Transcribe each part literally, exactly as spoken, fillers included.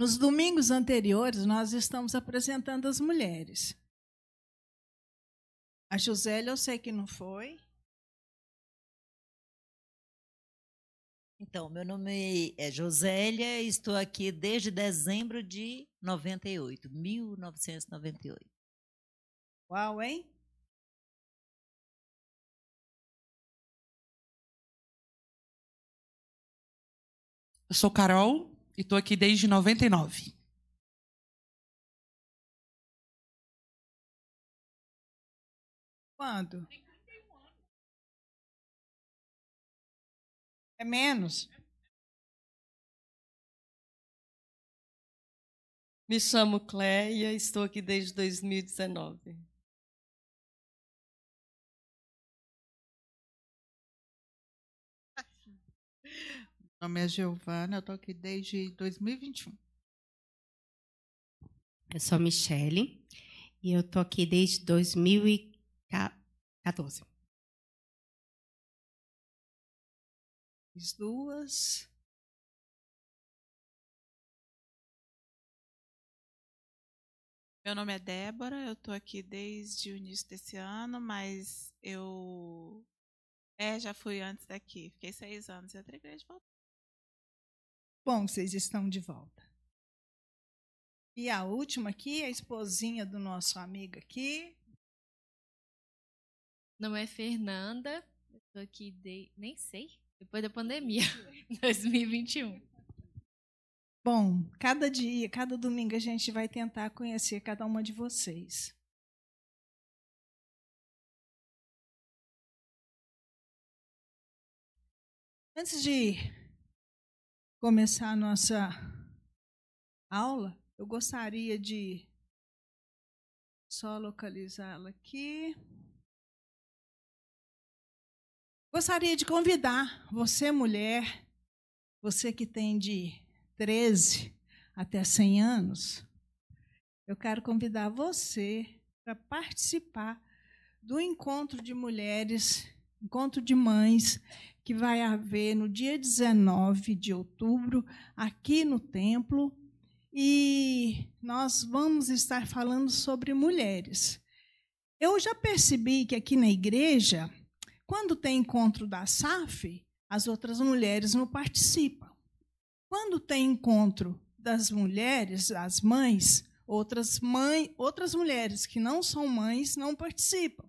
Nos domingos anteriores, nós estamos apresentando as mulheres. A Josélia, eu sei que não foi. Então, meu nome é Josélia, estou aqui desde dezembro de noventa e oito, mil novecentos e noventa e oito. Uau, hein? Eu sou Carol. E estou aqui desde noventa e nove. Quando? É menos? Me chamo Cleia, estou aqui desde dois mil e dezenove. Meu nome é Giovana, eu estou aqui desde dois mil e vinte e um. Eu sou Michele e eu estou aqui desde dois mil e quatorze. As duas. Meu nome é Débora, eu estou aqui desde o início desse ano, mas eu é, já fui antes daqui, fiquei seis anos e outra igreja voltei. Bom, vocês estão de volta. E a última aqui, a esposinha do nosso amigo aqui. Não é Fernanda. Eu estou aqui, de... nem sei, depois da pandemia, dois mil e vinte e um. Bom, cada dia, cada domingo a gente vai tentar conhecer cada uma de vocês. Antes de começar a nossa aula, eu gostaria de só localizá-la aqui. Gostaria de convidar você, mulher, você que tem de treze até cem anos, eu quero convidar você para participar do encontro de mulheres, encontro de mães, que vai haver no dia dezenove de outubro, aqui no templo, e nós vamos estar falando sobre mulheres. Eu já percebi que aqui na igreja, quando tem encontro da S A F, as outras mulheres não participam. Quando tem encontro das mulheres, das mães, outras, mãe, outras mulheres que não são mães não participam.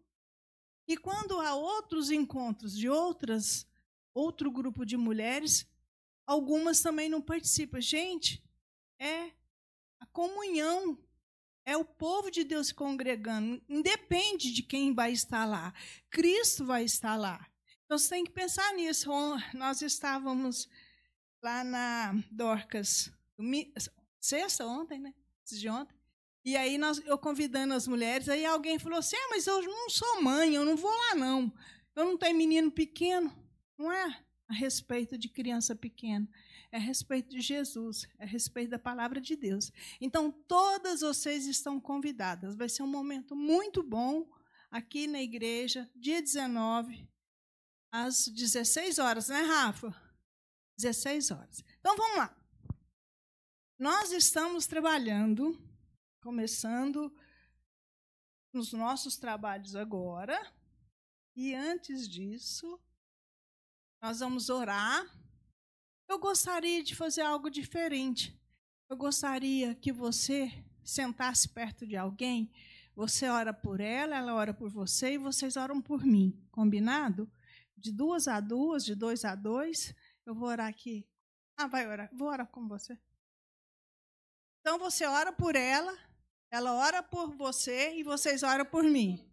E quando há outros encontros de outras outro grupo de mulheres, algumas também não participam. Gente, é a comunhão, é o povo de Deus se congregando, independe de quem vai estar lá. Cristo vai estar lá. Então, você tem que pensar nisso. Nós estávamos lá na Dorcas, sexta ontem, né? Antes de ontem. E aí nós, eu convidando as mulheres, aí alguém falou assim, ah, mas eu não sou mãe, eu não vou lá, não. Eu não tenho menino pequeno. Não é a respeito de criança pequena, é a respeito de Jesus, é a respeito da palavra de Deus. Então, todas vocês estão convidadas. Vai ser um momento muito bom aqui na igreja, dia dezenove, às dezesseis horas, né, Rafa? dezesseis horas. Então, vamos lá. Nós estamos trabalhando, começando nos nossos trabalhos agora, e antes disso, nós vamos orar. Eu gostaria de fazer algo diferente. Eu gostaria que você sentasse perto de alguém, você ora por ela, ela ora por você e vocês oram por mim, combinado? De duas a duas, de dois a dois, eu vou orar aqui. Ah, vai orar, vou orar com você. Então, você ora por ela, ela ora por você e vocês oram por mim.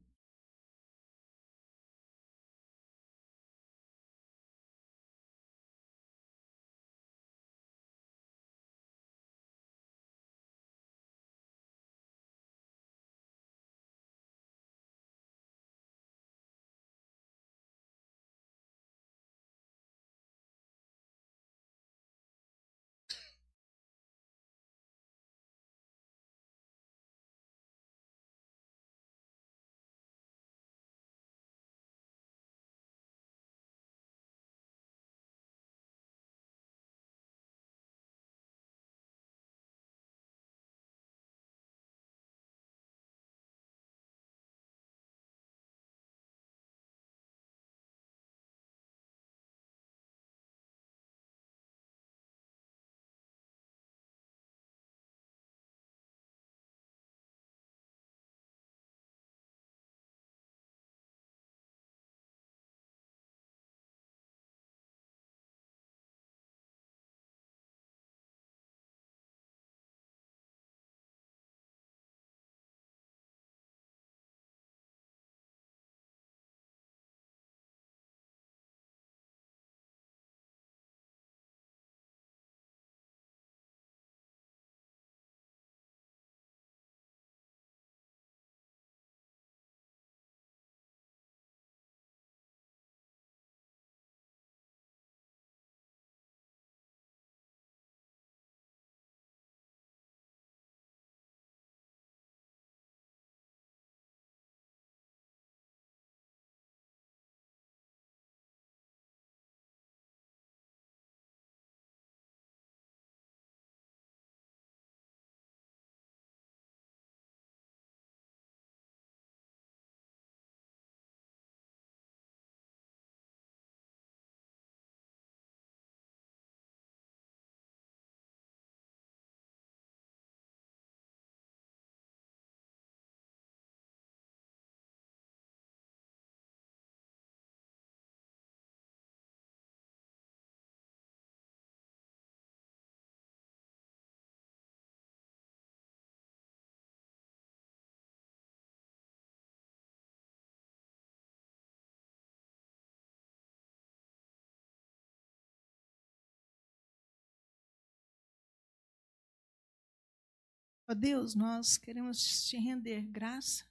Ó Deus, nós queremos te render graça,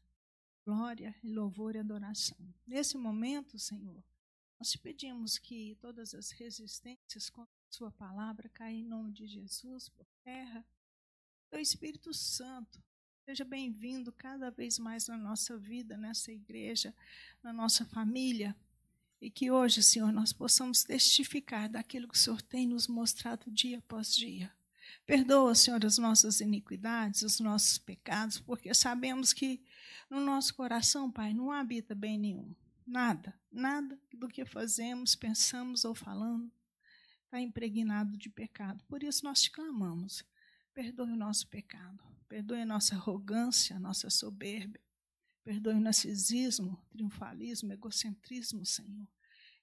glória, louvor e adoração. Nesse momento, Senhor, nós te pedimos que todas as resistências contra a sua palavra caem em nome de Jesus por terra. Teu Espírito Santo, seja bem-vindo cada vez mais na nossa vida, nessa igreja, na nossa família. E que hoje, Senhor, nós possamos testificar daquilo que o Senhor tem nos mostrado dia após dia. Perdoa, Senhor, as nossas iniquidades, os nossos pecados, porque sabemos que no nosso coração, Pai, não habita bem nenhum. Nada, nada do que fazemos, pensamos ou falamos está impregnado de pecado. Por isso nós te clamamos, perdoe o nosso pecado, perdoe a nossa arrogância, a nossa soberba, perdoe o narcisismo, triunfalismo, egocentrismo, Senhor,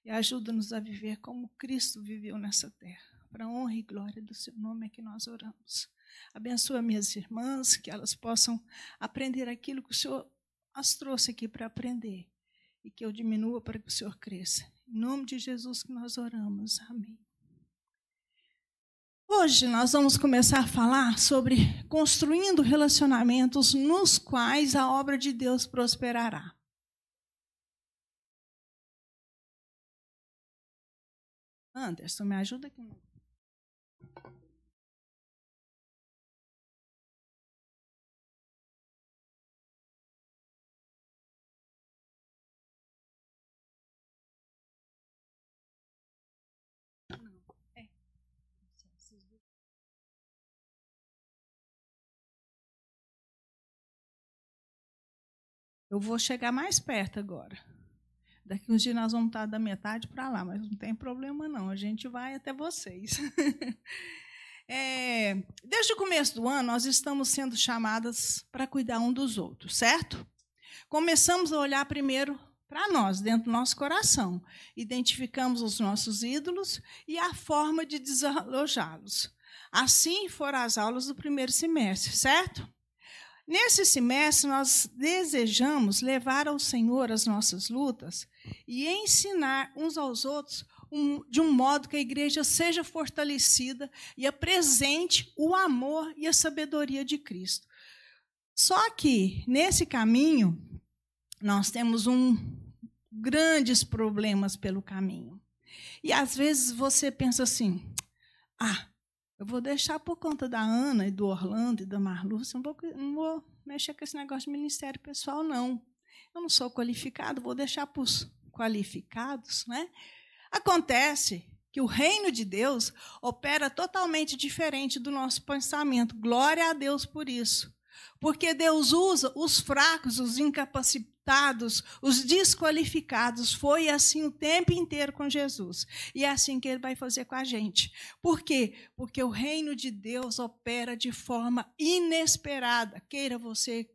e ajuda-nos a viver como Cristo viveu nessa terra. Para a honra e glória do seu nome é que nós oramos. Abençoa minhas irmãs, que elas possam aprender aquilo que o Senhor as trouxe aqui para aprender, e que eu diminua para que o Senhor cresça. Em nome de Jesus que nós oramos. Amém. Hoje nós vamos começar a falar sobre construindo relacionamentos nos quais a obra de Deus prosperará. Anderson, me ajuda aqui. Eu vou chegar mais perto agora. Daqui uns dias nós vamos estar da metade para lá, mas não tem problema, não. A gente vai até vocês. É, desde o começo do ano, nós estamos sendo chamadas para cuidar um dos outros, certo? Começamos a olhar primeiro para nós, dentro do nosso coração. Identificamos os nossos ídolos e a forma de desalojá-los. Assim foram as aulas do primeiro semestre, certo? Nesse semestre, nós desejamos levar ao Senhor as nossas lutas e ensinar uns aos outros um, de um modo que a igreja seja fortalecida e apresente o amor e a sabedoria de Cristo. Só que, nesse caminho, nós temos um, grandes problemas pelo caminho. E, às vezes, você pensa assim, ah, eu vou deixar por conta da Ana e do Orlando e da Marlúcia, não vou, não vou mexer com esse negócio de ministério pessoal, não. Eu não sou qualificado, vou deixar para os qualificados, né? Acontece que o reino de Deus opera totalmente diferente do nosso pensamento. Glória a Deus por isso. Porque Deus usa os fracos, os incapacitados, os desqualificados. Foi assim o tempo inteiro com Jesus. E é assim que ele vai fazer com a gente. Por quê? Porque o reino de Deus opera de forma inesperada. Queira você,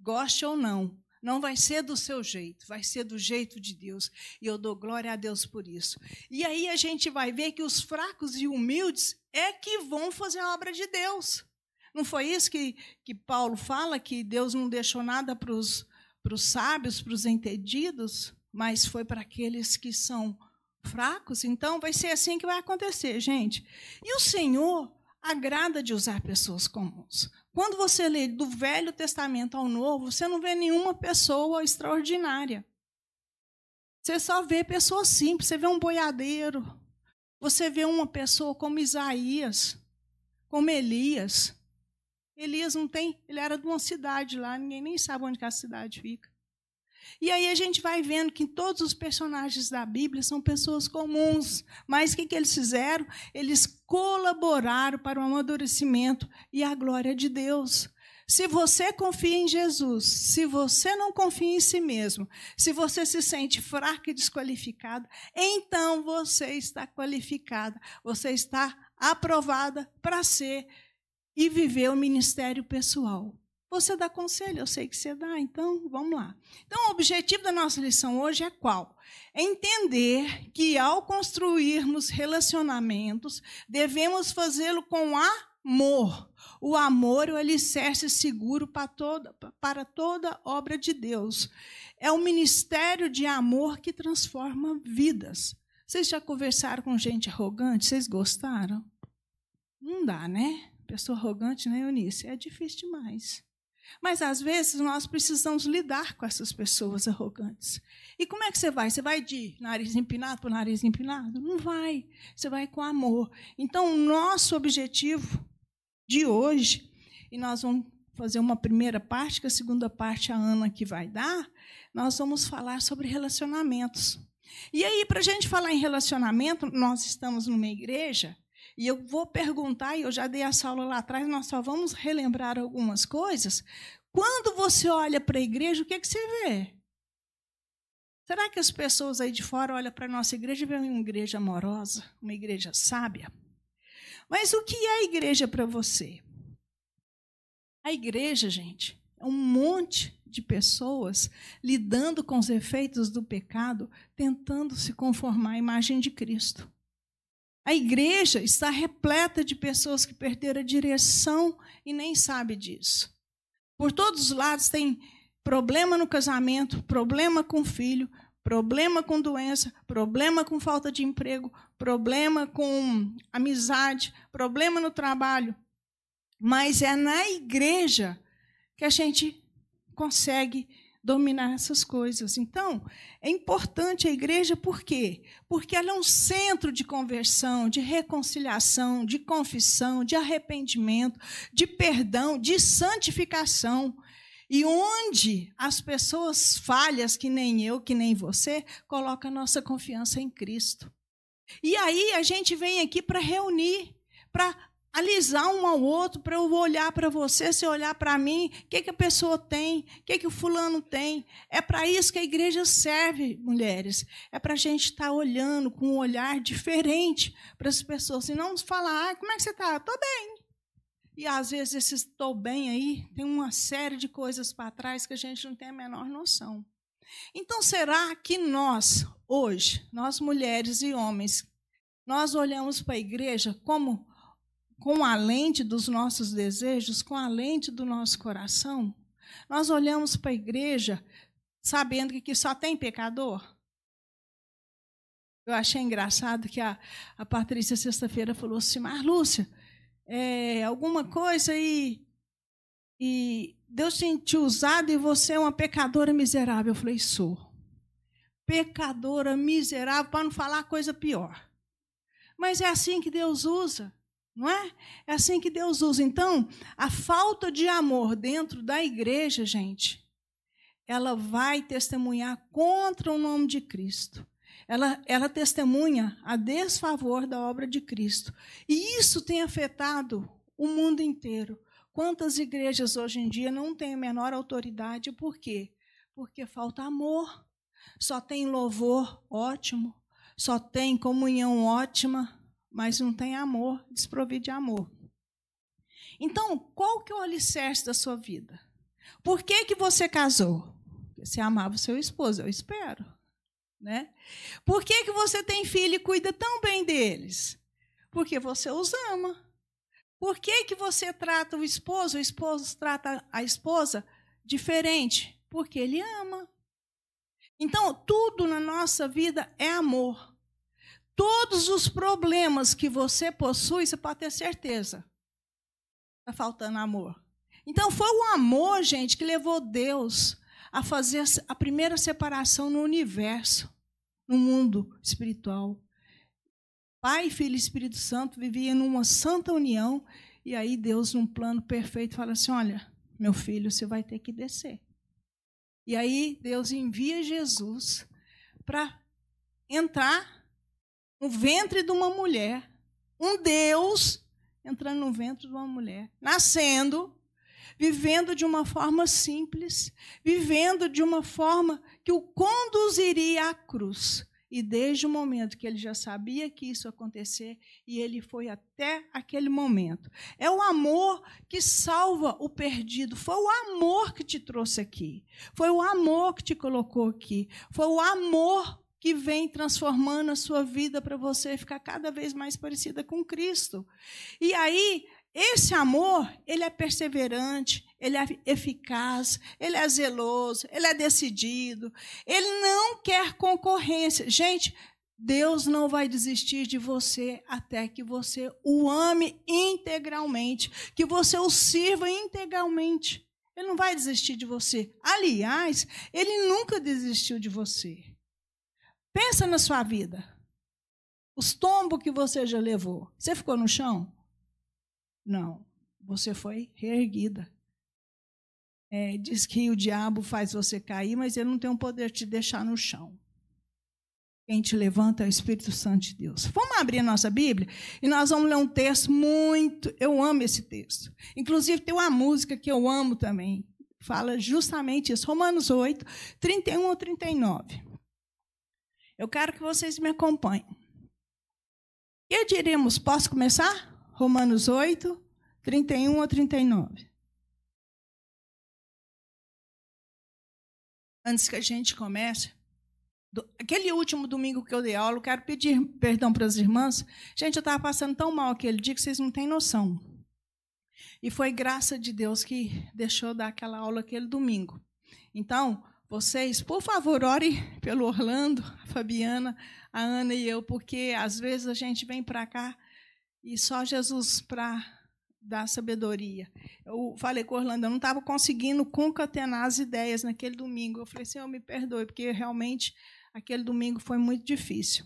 goste ou não. Não vai ser do seu jeito, vai ser do jeito de Deus. E eu dou glória a Deus por isso. E aí a gente vai ver que os fracos e humildes é que vão fazer a obra de Deus. Não foi isso que, que Paulo fala, que Deus não deixou nada para os sábios, para os entendidos, mas foi para aqueles que são fracos? Então, vai ser assim que vai acontecer, gente. E o Senhor agrada de usar pessoas comuns. Quando você lê do Velho Testamento ao Novo, você não vê nenhuma pessoa extraordinária. Você só vê pessoas simples. Você vê um boiadeiro. Você vê uma pessoa como Isaías, como Elias. Elias não tem, ele era de uma cidade lá, ninguém nem sabe onde que a cidade fica. E aí a gente vai vendo que todos os personagens da Bíblia são pessoas comuns, mas o que, que eles fizeram? Eles colaboraram para o amadurecimento e a glória de Deus. Se você confia em Jesus, se você não confia em si mesmo, se você se sente fraco e desqualificado, então você está qualificada, você está aprovada para ser e viver o ministério pessoal. Você dá conselho, eu sei que você dá, então vamos lá. Então, o objetivo da nossa lição hoje é qual? É entender que, ao construirmos relacionamentos, devemos fazê-lo com amor. O amor é o alicerce seguro para toda, para toda obra de Deus. É o ministério de amor que transforma vidas. Vocês já conversaram com gente arrogante? Vocês gostaram? Não dá, né? pessoa arrogante, né, Eunice? É difícil demais. Mas, às vezes, nós precisamos lidar com essas pessoas arrogantes. E como é que você vai? Você vai de nariz empinado para nariz empinado? Não vai. Você vai com amor. Então, o nosso objetivo de hoje, e nós vamos fazer uma primeira parte, que a segunda parte a Ana que vai dar, nós vamos falar sobre relacionamentos. E aí, para a gente falar em relacionamento, nós estamos numa igreja, e eu vou perguntar, e eu já dei essa aula lá atrás, nós só vamos relembrar algumas coisas. Quando você olha para a igreja, o que é que você vê? Será que as pessoas aí de fora olham para a nossa igreja e veem uma igreja amorosa, uma igreja sábia? Mas o que é a igreja para você? A igreja, gente, é um monte de pessoas lidando com os efeitos do pecado, tentando se conformar à imagem de Cristo. A igreja está repleta de pessoas que perderam a direção e nem sabem disso. Por todos os lados tem problema no casamento, problema com filho, problema com doença, problema com falta de emprego, problema com amizade, problema no trabalho. Mas é na igreja que a gente consegue dominar essas coisas. Então, é importante a igreja por quê? Porque ela é um centro de conversão, de reconciliação, de confissão, de arrependimento, de perdão, de santificação. E onde as pessoas falhas, que nem eu, que nem você, colocam a nossa confiança em Cristo. E aí a gente vem aqui para reunir, para alisar um ao outro, para eu olhar para você, você olhar para mim, o que, que a pessoa tem, o que, que o fulano tem. É para isso que a igreja serve, mulheres. É para a gente estar tá olhando com um olhar diferente para as pessoas. E não falar, ah, como é que você está? Estou bem. E, às vezes, esse estou bem aí tem uma série de coisas para trás que a gente não tem a menor noção. Então, será que nós, hoje, nós mulheres e homens, nós olhamos para a igreja como... com a lente dos nossos desejos, com a lente do nosso coração, nós olhamos para a igreja sabendo que aqui só tem pecador? Eu achei engraçado que a, a Patrícia, sexta-feira, falou assim, Marlúcia, é, alguma coisa aí, e Deus tem te usado e você é uma pecadora miserável. Eu falei, sou. Pecadora miserável, para não falar coisa pior. Mas é assim que Deus usa. Não é? É assim que Deus usa. Então, a falta de amor dentro da igreja, gente, ela vai testemunhar contra o nome de Cristo. Ela, ela testemunha a desfavor da obra de Cristo. E isso tem afetado o mundo inteiro. Quantas igrejas hoje em dia não têm a menor autoridade? Por quê? Porque falta amor. Só tem louvor ótimo, só tem comunhão ótima, mas não tem amor, desprovido de amor. Então, qual que é o alicerce da sua vida? Por que que você casou? Porque você amava o seu esposo, eu espero. Né? Por que que você tem filho e cuida tão bem deles? Porque você os ama. Por que que você trata o esposo, o esposo trata a esposa diferente? Porque ele ama. Então, tudo na nossa vida é amor. Todos os problemas que você possui, você pode ter certeza. Está faltando amor. Então, foi o amor, gente, que levou Deus a fazer a primeira separação no universo, no mundo espiritual. Pai, Filho e Espírito Santo viviam numa santa união, e aí Deus, num plano perfeito, fala assim, olha, meu filho, você vai ter que descer. E aí Deus envia Jesus para entrar no ventre de uma mulher, um Deus entrando no ventre de uma mulher, nascendo, vivendo de uma forma simples, vivendo de uma forma que o conduziria à cruz. E desde o momento que ele já sabia que isso ia acontecer, e ele foi até aquele momento. É o amor que salva o perdido. Foi o amor que te trouxe aqui. Foi o amor que te colocou aqui. Foi o amor que vem transformando a sua vida para você ficar cada vez mais parecida com Cristo. E aí, esse amor, ele é perseverante, ele é eficaz, ele é zeloso, ele é decidido, ele não quer concorrência. Gente, Deus não vai desistir de você até que você o ame integralmente, que você o sirva integralmente. Ele não vai desistir de você. Aliás, ele nunca desistiu de você. Pensa na sua vida. Os tombos que você já levou. Você ficou no chão? Não. Você foi reerguida. É, diz que o diabo faz você cair, mas ele não tem o poder de te deixar no chão. Quem te levanta é o Espírito Santo de Deus. Vamos abrir a nossa Bíblia e nós vamos ler um texto muito... Eu amo esse texto. Inclusive, tem uma música que eu amo também. Fala justamente isso. Romanos oito, trinta e um ao trinta e nove. Eu quero que vocês me acompanhem. E diremos, posso começar? Romanos oito, trinta e um ao trinta e nove. Antes que a gente comece... Aquele último domingo que eu dei aula, eu quero pedir perdão para as irmãs. Gente, eu estava passando tão mal aquele dia que vocês não têm noção. E foi graça de Deus que deixou dar aquela aula aquele domingo. Então, vocês, por favor, orem pelo Orlando, a Fabiana, a Ana e eu, porque às vezes a gente vem para cá e só Jesus para dar sabedoria. Eu falei com o Orlando, eu não estava conseguindo concatenar as ideias naquele domingo. Eu falei assim, eu me perdoe, porque realmente... Aquele domingo foi muito difícil.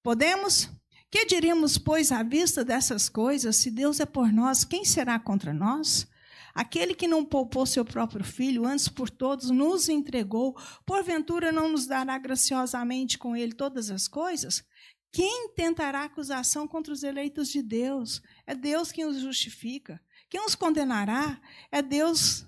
Podemos? Que diríamos, pois, à vista dessas coisas? Se Deus é por nós, quem será contra nós? Aquele que não poupou seu próprio filho, antes por todos nos entregou, porventura não nos dará graciosamente com ele todas as coisas? Quem tentará acusação contra os eleitos de Deus? É Deus quem os justifica. Quem os condenará? É Deus...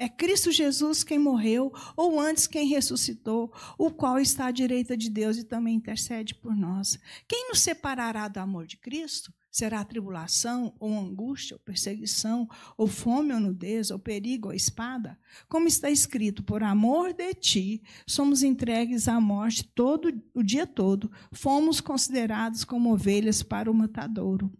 É Cristo Jesus quem morreu, ou antes quem ressuscitou, o qual está à direita de Deus e também intercede por nós. Quem nos separará do amor de Cristo? Será tribulação, ou angústia, ou perseguição, ou fome, ou nudez, ou perigo, ou espada? Como está escrito, por amor de ti, somos entregues à morte todo o dia todo, fomos considerados como ovelhas para o matadouro.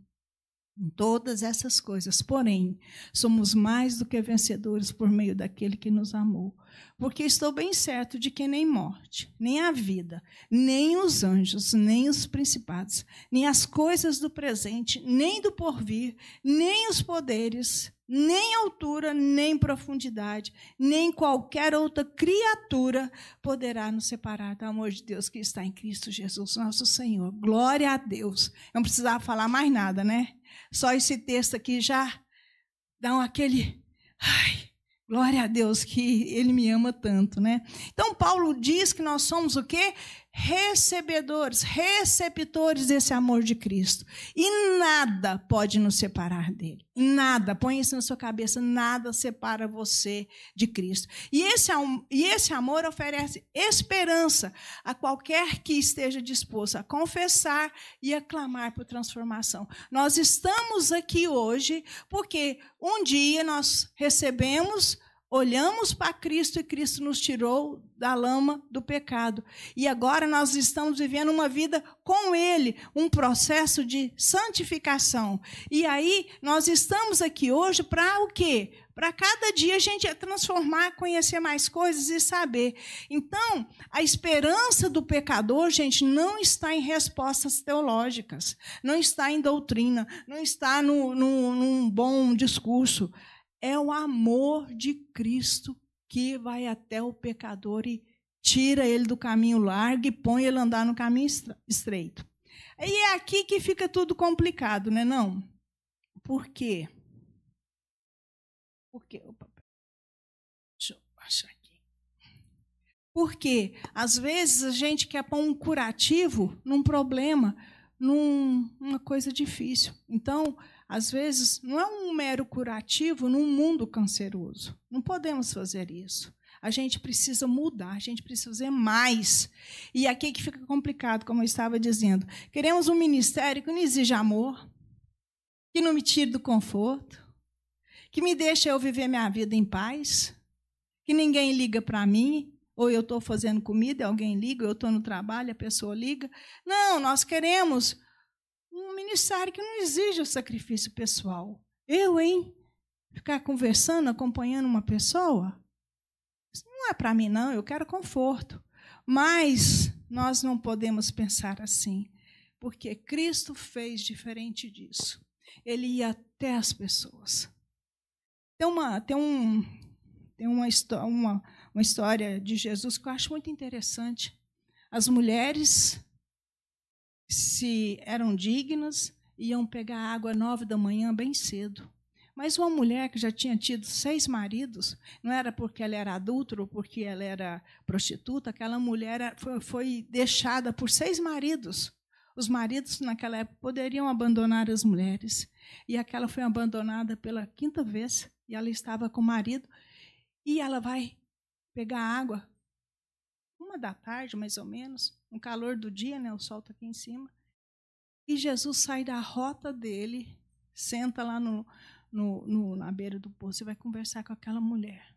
Em todas essas coisas, porém, somos mais do que vencedores por meio daquele que nos amou. Porque estou bem certo de que nem morte, nem a vida, nem os anjos, nem os principados, nem as coisas do presente, nem do porvir, nem os poderes, nem altura, nem profundidade, nem qualquer outra criatura poderá nos separar do amor de Deus que está em Cristo Jesus, nosso Senhor. Glória a Deus. Não precisava falar mais nada, né? Só esse texto aqui já dá aquele... Ai, glória a Deus que ele me ama tanto, né? Então, Paulo diz que nós somos o quê? Recebedores, receptores desse amor de Cristo. E nada pode nos separar dele. Nada, põe isso na sua cabeça, nada separa você de Cristo. E esse, e esse amor oferece esperança a qualquer que esteja disposto a confessar e a clamar por transformação. Nós estamos aqui hoje porque um dia nós recebemos... Olhamos para Cristo e Cristo nos tirou da lama do pecado. E agora nós estamos vivendo uma vida com Ele, um processo de santificação. E aí nós estamos aqui hoje para o quê? Para cada dia a gente transformar, conhecer mais coisas e saber. Então, a esperança do pecador, gente, não está em respostas teológicas, não está em doutrina, não está no, no, num bom discurso. É o amor de Cristo que vai até o pecador e tira ele do caminho largo e põe ele a andar no caminho estreito. E é aqui que fica tudo complicado, não é não? Por quê? Por quê? Opa, deixa eu baixar aqui. Porque, às vezes, a gente quer pôr um curativo num problema, numa coisa difícil. Então... Às vezes, não é um mero curativo num mundo canceroso. Não podemos fazer isso. A gente precisa mudar, a gente precisa fazer mais. E aqui que fica complicado, como eu estava dizendo. Queremos um ministério que não exija amor, que não me tire do conforto, que me deixe eu viver minha vida em paz, que ninguém liga para mim, ou eu estou fazendo comida, alguém liga, ou eu estou no trabalho, a pessoa liga. Não, nós queremos... Um ministério que não exige o sacrifício pessoal. Eu, hein? Ficar conversando, acompanhando uma pessoa? Isso não é para mim, não. Eu quero conforto. Mas Nós não podemos pensar assim, porque Cristo fez diferente disso. Ele ia até as pessoas. Tem uma, tem um, tem uma, uma, uma história de Jesus que eu acho muito interessante. As mulheres, se eram dignas, iam pegar água às nove da manhã bem cedo. Mas uma mulher que já tinha tido seis maridos, não era porque ela era adúltera ou porque ela era prostituta, aquela mulher foi, foi deixada por seis maridos. Os maridos, naquela época, poderiam abandonar as mulheres. E aquela foi abandonada pela quinta vez, e ela estava com o marido, e ela vai pegar água, uma da tarde, mais ou menos, no calor do dia, né, o sol está aqui em cima, e Jesus sai da rota dele, senta lá no... No, no, na beira do poço, você vai conversar com aquela mulher.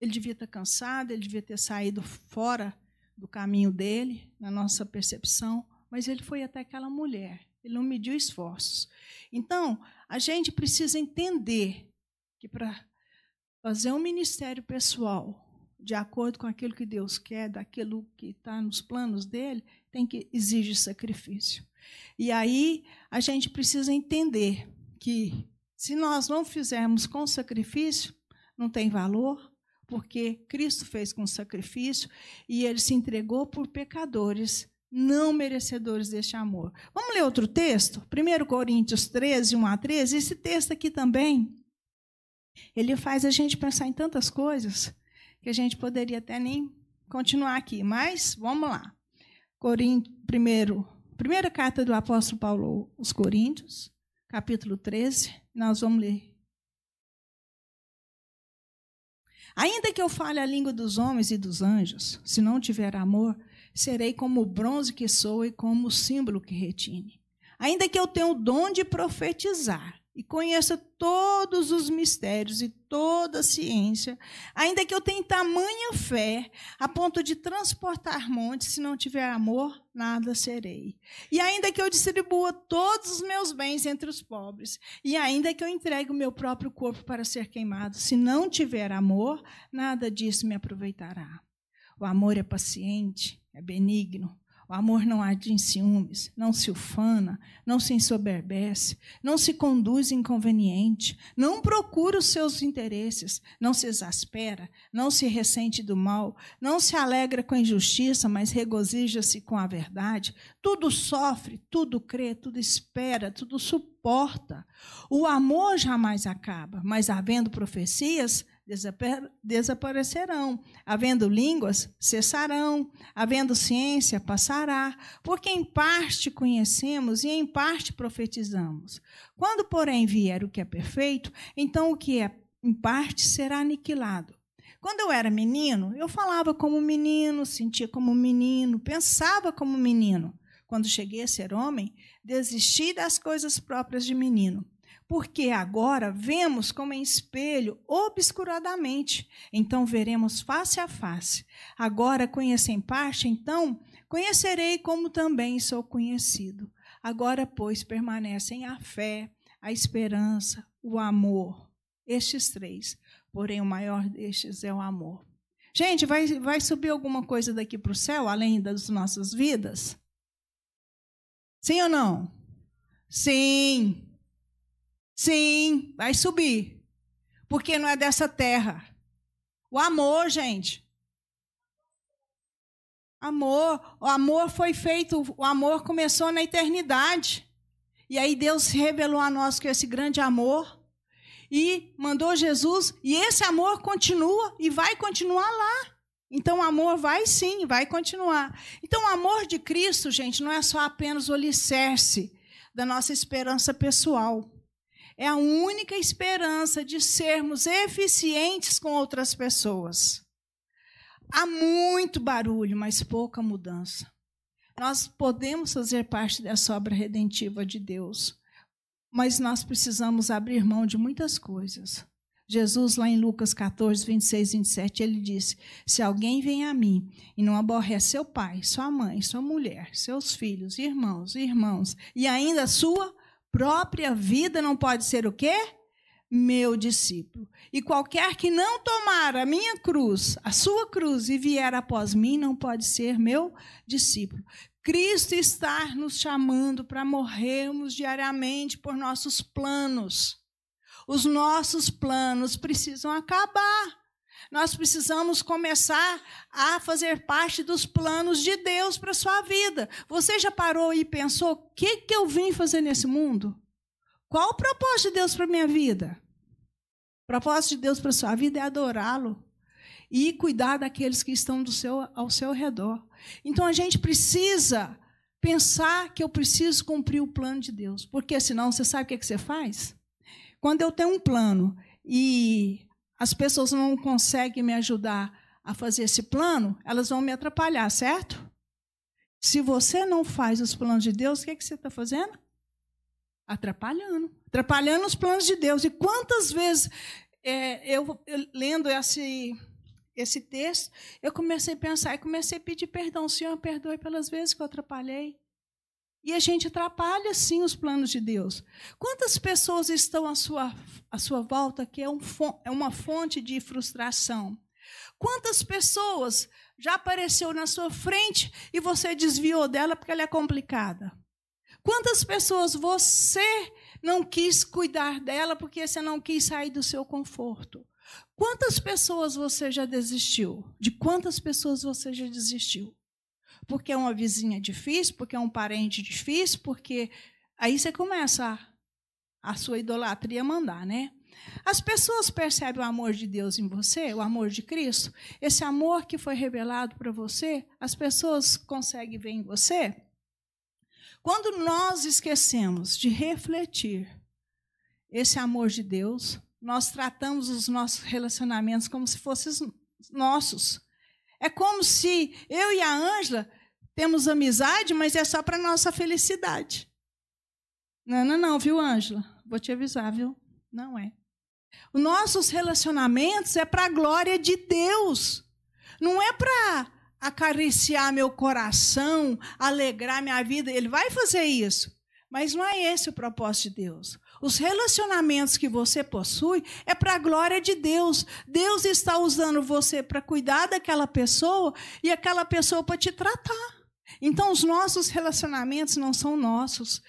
Ele devia estar cansado, ele devia ter saído fora do caminho dele, na nossa percepção, mas ele foi até aquela mulher, ele não mediu esforços. Então, a gente precisa entender que, para fazer um ministério pessoal de acordo com aquilo que Deus quer, daquilo que está nos planos dele, tem que exigir sacrifício. E aí a gente precisa entender que, se nós não fizermos com sacrifício, não tem valor, porque Cristo fez com sacrifício e ele se entregou por pecadores, não merecedores deste amor. Vamos ler outro texto? primeira Coríntios treze, um a treze. Esse texto aqui também, ele faz a gente pensar em tantas coisas que a gente poderia até nem continuar aqui, mas vamos lá. Coríntios, primeiro, primeira carta do apóstolo Paulo aos Coríntios, capítulo treze, nós vamos ler. Ainda que eu fale a língua dos homens e dos anjos, se não tiver amor, serei como o bronze que soa e como o símbolo que retine. Ainda que eu tenha o dom de profetizar e conheça todos os mistérios e toda a ciência, ainda que eu tenha tamanha fé a ponto de transportar montes, se não tiver amor, nada serei. E ainda que eu distribua todos os meus bens entre os pobres, e ainda que eu entregue o meu próprio corpo para ser queimado, se não tiver amor, nada disso me aproveitará. O amor é paciente, é benigno. O amor não arde em ciúmes, não se ufana, não se ensoberbece, não se conduz inconveniente, não procura os seus interesses, não se exaspera, não se ressente do mal, não se alegra com a injustiça, mas regozija-se com a verdade. Tudo sofre, tudo crê, tudo espera, tudo suporta. O amor jamais acaba, mas, havendo profecias, desaparecerão, havendo línguas, cessarão, havendo ciência, passará, porque em parte conhecemos e em parte profetizamos. Quando, porém, vier o que é perfeito, então o que é em parte será aniquilado. Quando eu era menino, eu falava como menino, sentia como menino, pensava como menino. Quando cheguei a ser homem, desisti das coisas próprias de menino. Porque agora vemos como em espelho, obscuradamente, então veremos face a face. Agora conheço em parte, então conhecerei como também sou conhecido. Agora, pois, permanecem a fé, a esperança, o amor, estes três. Porém, o maior destes é o amor. Gente, vai, vai subir alguma coisa daqui para o céu, além das nossas vidas? Sim ou não? Sim. Sim, vai subir, porque não é dessa terra. O amor, gente. Amor, o amor foi feito, o amor começou na eternidade. E aí Deus revelou a nós que esse grande amor e mandou Jesus, e esse amor continua e vai continuar lá. Então o amor vai sim, vai continuar. Então o amor de Cristo, gente, não é só apenas o alicerce da nossa esperança pessoal. É a única esperança de sermos eficientes com outras pessoas. Há muito barulho, mas pouca mudança. Nós podemos fazer parte dessa obra redentiva de Deus, mas nós precisamos abrir mão de muitas coisas. Jesus, lá em Lucas quatorze, vinte e seis, vinte e sete, ele disse: se alguém vem a mim e não aborrece seu pai, sua mãe, sua mulher, seus filhos, irmãos, irmãs, e ainda a sua própria vida, não pode ser o quê? meu discípulo. E qualquer que não tomar a minha cruz, a sua cruz, e vier após mim, não pode ser meu discípulo. Cristo está nos chamando para morrermos diariamente por nossos planos. Os nossos planos precisam acabar. Nós precisamos começar a fazer parte dos planos de Deus para a sua vida. Você já parou e pensou, o que, que eu vim fazer nesse mundo? Qual o propósito de Deus para a minha vida? O propósito de Deus para a sua vida é adorá-lo e cuidar daqueles que estão do seu, ao seu redor. Então, a gente precisa pensar que eu preciso cumprir o plano de Deus, porque senão você sabe o que, é que você faz? Quando eu tenho um plano e as pessoas não conseguem me ajudar a fazer esse plano, elas vão me atrapalhar, certo? Se você não faz os planos de Deus, o que, é que você está fazendo? Atrapalhando. Atrapalhando os planos de Deus. E quantas vezes é, eu, eu, lendo esse, esse texto, eu comecei a pensar e comecei a pedir perdão. Senhor, perdoe pelas vezes que eu atrapalhei. E a gente atrapalha, sim, os planos de Deus. Quantas pessoas estão à sua, à sua volta que é, um, é uma fonte de frustração? Quantas pessoas já apareceu na sua frente e você desviou dela porque ela é complicada? Quantas pessoas você não quis cuidar dela porque você não quis sair do seu conforto? Quantas pessoas você já desistiu? De quantas pessoas você já desistiu? Porque é uma vizinha difícil, porque é um parente difícil, porque aí você começa a, a sua idolatria mandar, né? As pessoas percebem o amor de Deus em você, o amor de Cristo. Esse amor que foi revelado para você, as pessoas conseguem ver em você. Quando nós esquecemos de refletir esse amor de Deus, nós tratamos os nossos relacionamentos como se fossem nossos. É como se eu e a Ângela temos amizade, mas é só para a nossa felicidade. Não, não, não, viu, Ângela? Vou te avisar, viu? Não é. Os nossos relacionamentos é para a glória de Deus. Não é para acariciar meu coração, alegrar minha vida. Ele vai fazer isso, mas não é esse o propósito de Deus. Os relacionamentos que você possui é para a glória de Deus. Deus está usando você para cuidar daquela pessoa e aquela pessoa para te tratar. Então, os nossos relacionamentos não são nossos.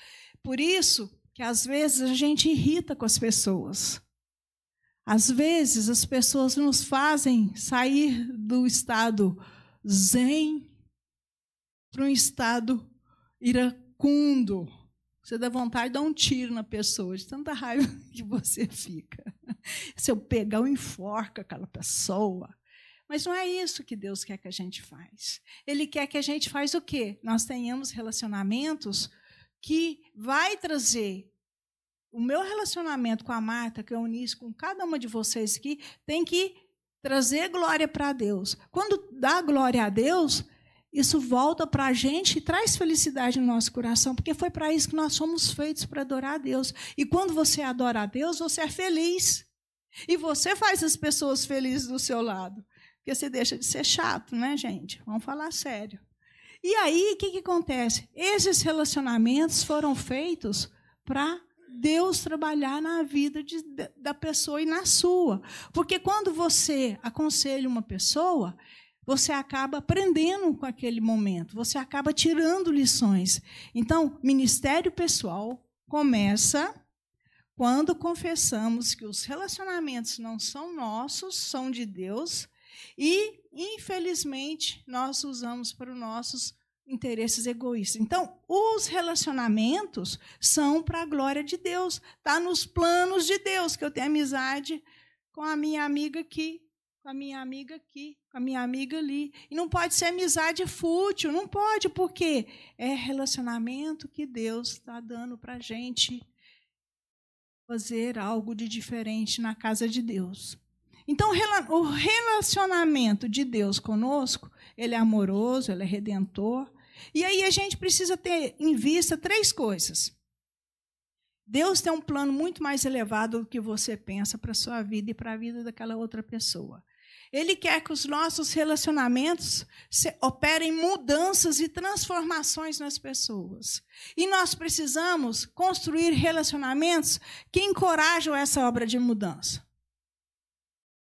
Por isso que, às vezes, a gente irrita com as pessoas. Às vezes, as pessoas nos fazem sair do estado zen para um estado iracundo. Você dá vontade de dar um tiro na pessoa, de tanta raiva que você fica. Se eu pegar, eu enforco aquela pessoa. Mas não é isso que Deus quer que a gente faz. Ele quer que a gente faz o quê? Nós tenhamos relacionamentos que vai trazer... O meu relacionamento com a Marta, que eu unis com cada uma de vocês aqui, tem que trazer glória para Deus. Quando dá glória a Deus, isso volta para a gente e traz felicidade no nosso coração, porque foi para isso que nós somos feitos, para adorar a Deus. E quando você adora a Deus, você é feliz. E você faz as pessoas felizes do seu lado, porque você deixa de ser chato, né, gente? Vamos falar sério. E aí, o que, que acontece? Esses relacionamentos foram feitos para Deus trabalhar na vida de, da pessoa e na sua. Porque quando você aconselha uma pessoa, você acaba aprendendo com aquele momento, você acaba tirando lições. Então, ministério pessoal começa quando confessamos que os relacionamentos não são nossos, são de Deus, e, infelizmente, nós usamos para os nossos interesses egoístas. Então, os relacionamentos são para a glória de Deus. Está nos planos de Deus, que eu tenho amizade com a minha amiga aqui, com a minha amiga aqui, com a minha amiga ali. E não pode ser amizade fútil, não pode, porque é relacionamento que Deus está dando para a gente fazer algo de diferente na casa de Deus. Então, o relacionamento de Deus conosco, ele é amoroso, ele é redentor. E aí a gente precisa ter em vista três coisas. Deus tem um plano muito mais elevado do que você pensa para a sua vida e para a vida daquela outra pessoa. Ele quer que os nossos relacionamentos operem mudanças e transformações nas pessoas. E nós precisamos construir relacionamentos que encorajam essa obra de mudança.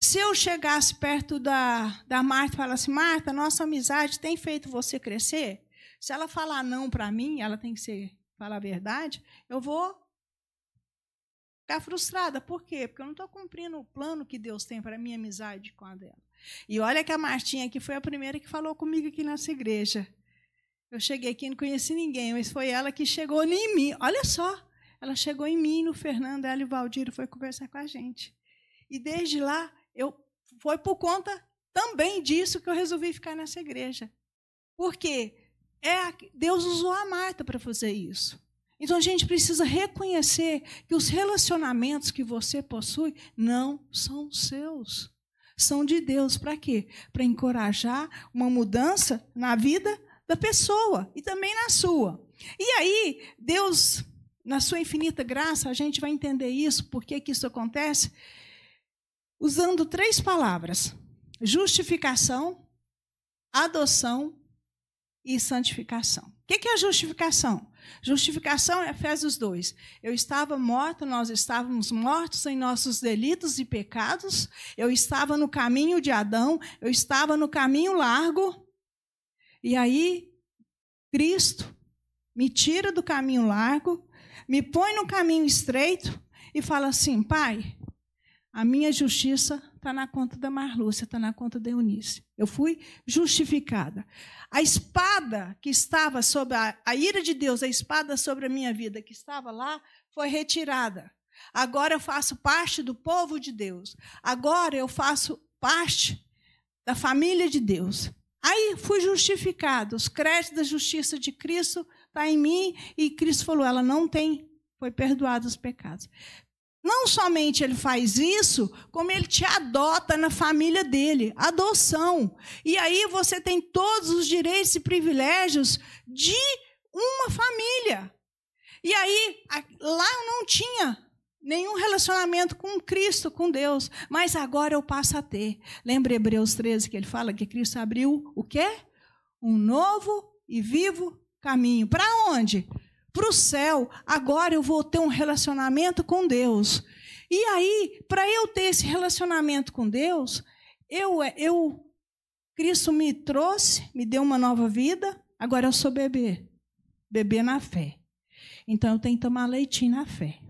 Se eu chegasse perto da, da Marta e falasse, Marta, nossa amizade tem feito você crescer? Se ela falar não para mim, ela tem que ser, falar a verdade, eu vou ficar frustrada. Por quê? Porque eu não estou cumprindo o plano que Deus tem para a minha amizade com a dela. E olha que a Martinha aqui foi a primeira que falou comigo aqui nessa igreja. Eu cheguei aqui e não conheci ninguém, mas foi ela que chegou em mim. Olha só, ela chegou em mim, no Fernando, ela e o Valdir foi conversar com a gente. E desde lá, eu foi por conta também disso que eu resolvi ficar nessa igreja. Por quê? É, Deus usou a Marta para fazer isso. Então, a gente precisa reconhecer que os relacionamentos que você possui não são seus, são de Deus. Para quê? Para encorajar uma mudança na vida da pessoa e também na sua. E aí, Deus, na sua infinita graça, a gente vai entender isso, por que que isso acontece, usando três palavras: justificação, adoção e santificação. O que é a justificação? Justificação é Efésios dois. Eu estava morta, nós estávamos mortos em nossos delitos e pecados, eu estava no caminho de Adão, eu estava no caminho largo, e aí Cristo me tira do caminho largo, me põe no caminho estreito e fala assim, Pai, a minha justiça está na conta da Marlúcia, está na conta da Eunice. Eu fui justificada. A espada que estava sobre a, a ira de Deus, a espada sobre a minha vida que estava lá, foi retirada. Agora eu faço parte do povo de Deus. Agora eu faço parte da família de Deus. Aí fui justificada. Os créditos da justiça de Cristo estão em mim. E Cristo falou, ela não tem, foi perdoada os pecados. Não somente ele faz isso, como ele te adota na família dele, adoção. E aí você tem todos os direitos e privilégios de uma família. E aí, lá eu não tinha nenhum relacionamento com Cristo, com Deus, mas agora eu passo a ter. Lembra Hebreus treze, que ele fala que Cristo abriu o quê? Um novo e vivo caminho. Para onde? Para o céu, agora eu vou ter um relacionamento com Deus. E aí, para eu ter esse relacionamento com Deus, eu, eu, Cristo me trouxe, me deu uma nova vida, agora eu sou bebê, bebê na fé. Então, eu tenho que tomar leitinho na fé.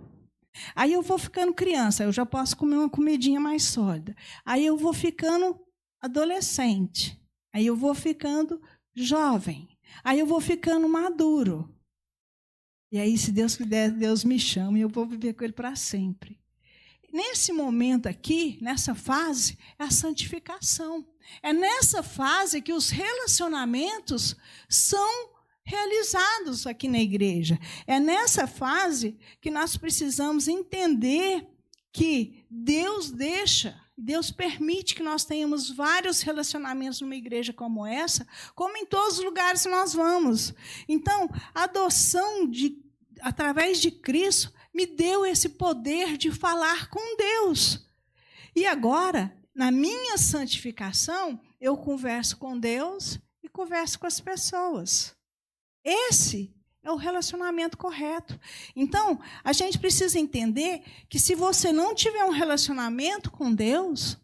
Aí eu vou ficando criança, eu já posso comer uma comidinha mais sólida. Aí eu vou ficando adolescente, aí eu vou ficando jovem, aí eu vou ficando maduro. E aí, se Deus quiser, Deus me chama e eu vou viver com ele para sempre. Nesse momento aqui, nessa fase, é a santificação. É nessa fase que os relacionamentos são realizados aqui na igreja. É nessa fase que nós precisamos entender que Deus deixa, Deus permite que nós tenhamos vários relacionamentos numa igreja como essa, como em todos os lugares que nós vamos. Então, a adoção de, através de Cristo me deu esse poder de falar com Deus. E agora, na minha santificação, eu converso com Deus e converso com as pessoas. Esse é o relacionamento correto. Então, a gente precisa entender que, se você não tiver um relacionamento com Deus,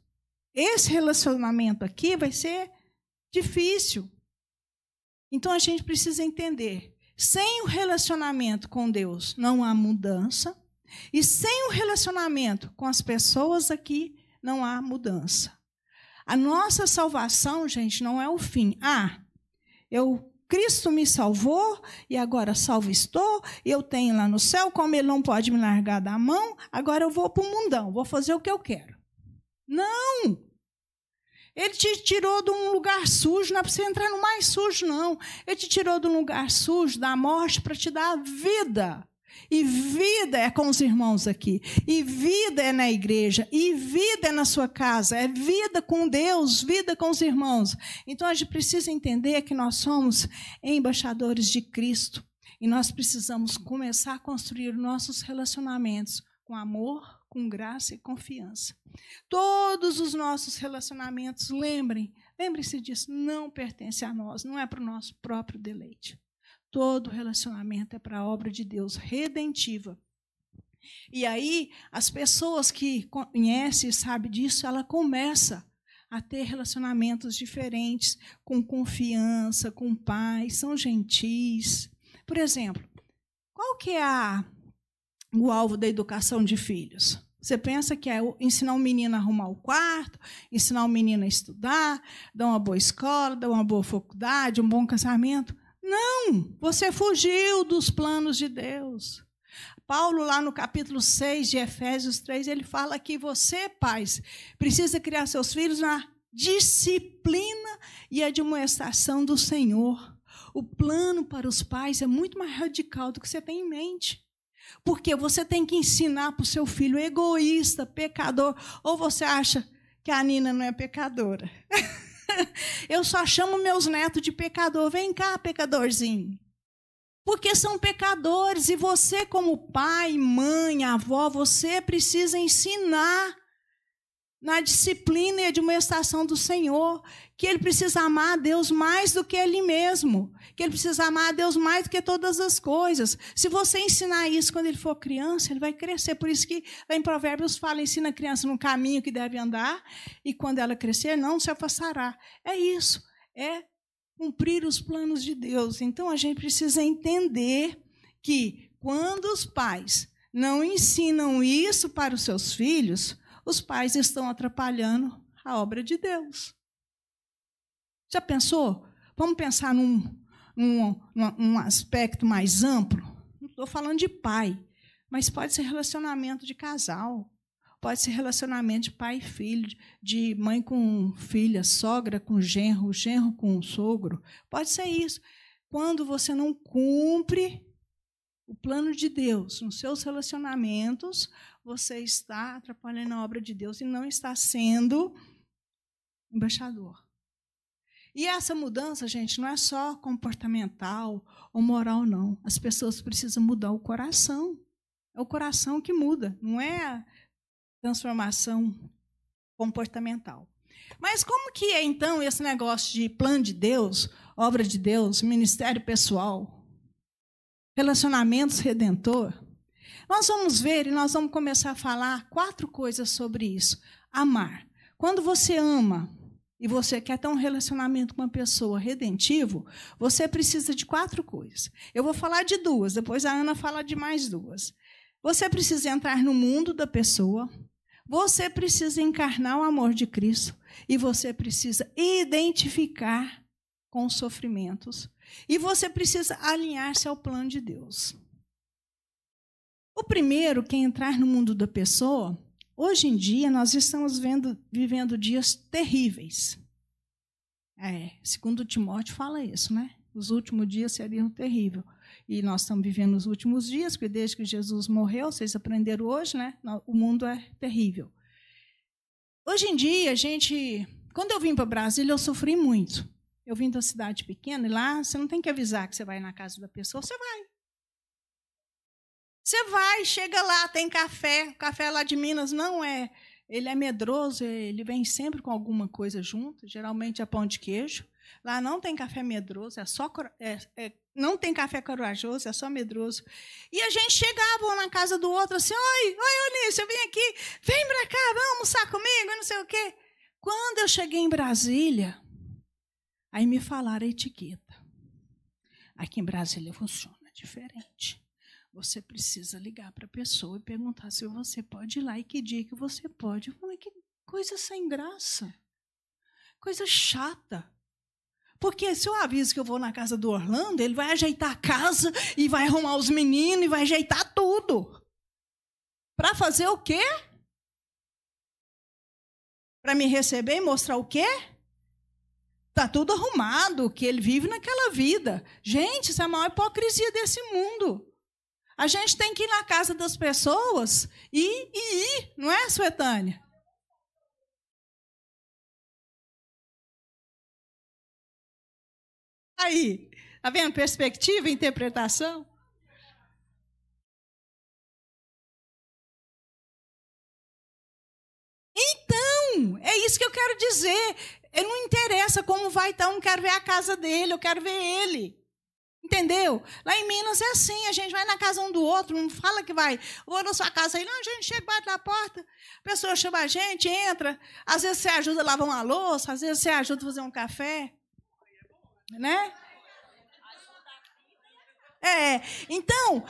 esse relacionamento aqui vai ser difícil. Então, a gente precisa entender, sem o relacionamento com Deus não há mudança, e sem o relacionamento com as pessoas aqui não há mudança. A nossa salvação, gente, não é o fim. Ah, eu... Cristo me salvou, e agora salvo estou, eu tenho lá no céu, como ele não pode me largar da mão, agora eu vou para o mundão, vou fazer o que eu quero. Não! Ele te tirou de um lugar sujo, não é para você entrar no mais sujo, não. Ele te tirou de um lugar sujo, da morte, para te dar vida. E vida é com os irmãos aqui, e vida é na igreja, e vida é na sua casa, é vida com Deus, vida com os irmãos. Então, a gente precisa entender que nós somos embaixadores de Cristo, e nós precisamos começar a construir nossos relacionamentos com amor, com graça e confiança. Todos os nossos relacionamentos, lembrem, lembrem-se disso, não pertence a nós, não é para o nosso próprio deleite. Todo relacionamento é para a obra de Deus, redentiva. E aí, as pessoas que conhecem e sabem disso, ela começa a ter relacionamentos diferentes, com confiança, com paz, são gentis. Por exemplo, qual que é a, o alvo da educação de filhos? Você pensa que é ensinar o menino a arrumar o quarto, ensinar o menino a estudar, dar uma boa escola, dar uma boa faculdade, um bom casamento? Não! Você fugiu dos planos de Deus. Paulo, lá no capítulo seis de Efésios três, ele fala que você, pais, precisa criar seus filhos na disciplina e admoestação do Senhor. O plano para os pais é muito mais radical do que você tem em mente. Porque você tem que ensinar para o seu filho egoísta, pecador. Ou você acha que a Nina não é pecadora? Eu só chamo meus netos de pecador. Vem cá, pecadorzinho. Porque são pecadores, e você, como pai, mãe, avó, você precisa ensinar na disciplina e admoestação do Senhor que ele precisa amar a Deus mais do que ele mesmo, que ele precisa amar a Deus mais do que todas as coisas. Se você ensinar isso quando ele for criança, ele vai crescer. Por isso que lá em Provérbios fala, ensina a criança no caminho que deve andar, e quando ela crescer, não se afastará. É isso, é cumprir os planos de Deus. Então, a gente precisa entender que, quando os pais não ensinam isso para os seus filhos, os pais estão atrapalhando a obra de Deus. Já pensou? Vamos pensar num, num, num aspecto mais amplo? Não estou falando de pai, mas pode ser relacionamento de casal, pode ser relacionamento de pai e filho, de mãe com filha, sogra com genro, genro com sogro. Pode ser isso. Quando você não cumpre o plano de Deus nos seus relacionamentos, você está atrapalhando a obra de Deus e não está sendo embaixador. E essa mudança, gente, não é só comportamental ou moral, não. As pessoas precisam mudar o coração. É o coração que muda, não é a transformação comportamental. Mas como que é, então, esse negócio de plano de Deus, obra de Deus, ministério pessoal, relacionamentos redentor? Nós vamos ver e nós vamos começar a falar quatro coisas sobre isso. Amar. Quando você ama e você quer ter um relacionamento com uma pessoa redentivo, você precisa de quatro coisas. Eu vou falar de duas, depois a Ana fala de mais duas. Você precisa entrar no mundo da pessoa, você precisa encarnar o amor de Cristo e você precisa identificar com os sofrimentos e você precisa alinhar-se ao plano de Deus. O primeiro, que é entrar no mundo da pessoa, hoje em dia nós estamos vendo, vivendo dias terríveis. É, segundo Timóteo fala isso, né? Os últimos dias seriam terríveis. E nós estamos vivendo os últimos dias, porque desde que Jesus morreu, vocês aprenderam hoje, né? O mundo é terrível. Hoje em dia, a gente, quando eu vim para Brasília, eu sofri muito. Eu vim da cidade pequena e lá você não tem que avisar que você vai na casa da pessoa, você vai. Você vai, chega lá, tem café, o café lá de Minas não é, ele é medroso, ele vem sempre com alguma coisa junto, geralmente é pão de queijo. Lá não tem café medroso, é só é, é, não tem café corajoso, é só medroso. E a gente chegava na casa do outro assim, oi, oi, Eunice, eu vim aqui, vem para cá, vamos almoçar comigo, não sei o quê. Quando eu cheguei em Brasília, aí me falaram a etiqueta. Aqui em Brasília funciona diferente. Você precisa ligar para a pessoa e perguntar se você pode ir lá e que dia que você pode. Como é que coisa sem graça, coisa chata. Porque se eu aviso que eu vou na casa do Orlando, ele vai ajeitar a casa e vai arrumar os meninos e vai ajeitar tudo. Para fazer o quê? Para me receber e mostrar o quê? Está tudo arrumado, que ele vive naquela vida. Gente, isso é a maior hipocrisia desse mundo. A gente tem que ir na casa das pessoas e ir, não é, Suetânia? Aí, tá vendo? Perspectiva, interpretação. É isso que eu quero dizer. Eu não interessa como vai estar, eu não quero ver a casa dele, eu quero ver ele. Entendeu? Lá em Minas é assim, a gente vai na casa um do outro, não fala que vai. Vou na sua casa aí, não, a gente chega, bate na porta, a pessoa chama a gente, entra, às vezes você ajuda a lavar uma louça, às vezes você ajuda a fazer um café. Né? É, então,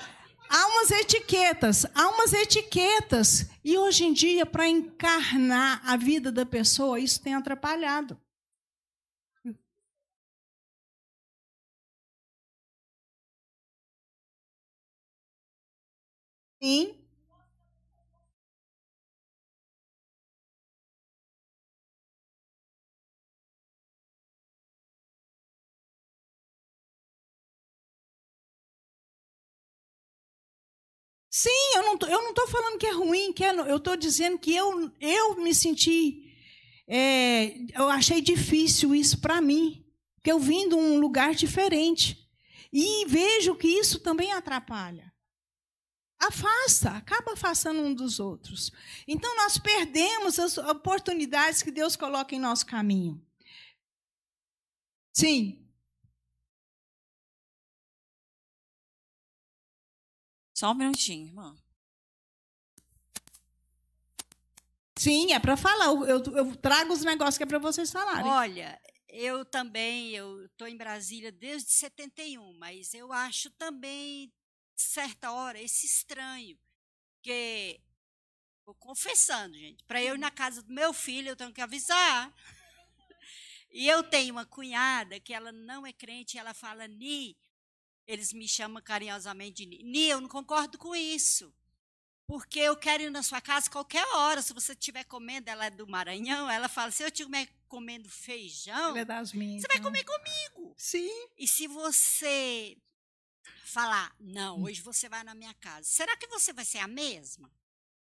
há umas etiquetas, há umas etiquetas. E, hoje em dia, para encarnar a vida da pessoa, isso tem atrapalhado. Sim. Sim, eu não tô, eu não estou falando que é ruim, que é, eu estou dizendo que eu, eu me senti, é, eu achei difícil isso para mim, porque eu vim de um lugar diferente. E vejo que isso também atrapalha. Afasta, acaba afastando um dos outros. Então, nós perdemos as oportunidades que Deus coloca em nosso caminho. Sim. Só um minutinho, irmã. Sim, é para falar. Eu, eu, eu trago os negócios que é para vocês falarem. Olha, eu também, eu estou em Brasília desde setenta e um, mas eu acho também, certa hora, esse estranho. Porque, vou confessando, gente, para eu ir na casa do meu filho, eu tenho que avisar. E eu tenho uma cunhada que ela não é crente, ela fala, Ni... Eles me chamam carinhosamente de Ni. Eu não concordo com isso, porque eu quero ir na sua casa qualquer hora. Se você estiver comendo, ela é do Maranhão, ela fala, se eu estiver comendo feijão, é das minhas, você vai comer comigo. Sim. E se você falar, não, hoje você vai na minha casa, será que você vai ser a mesma?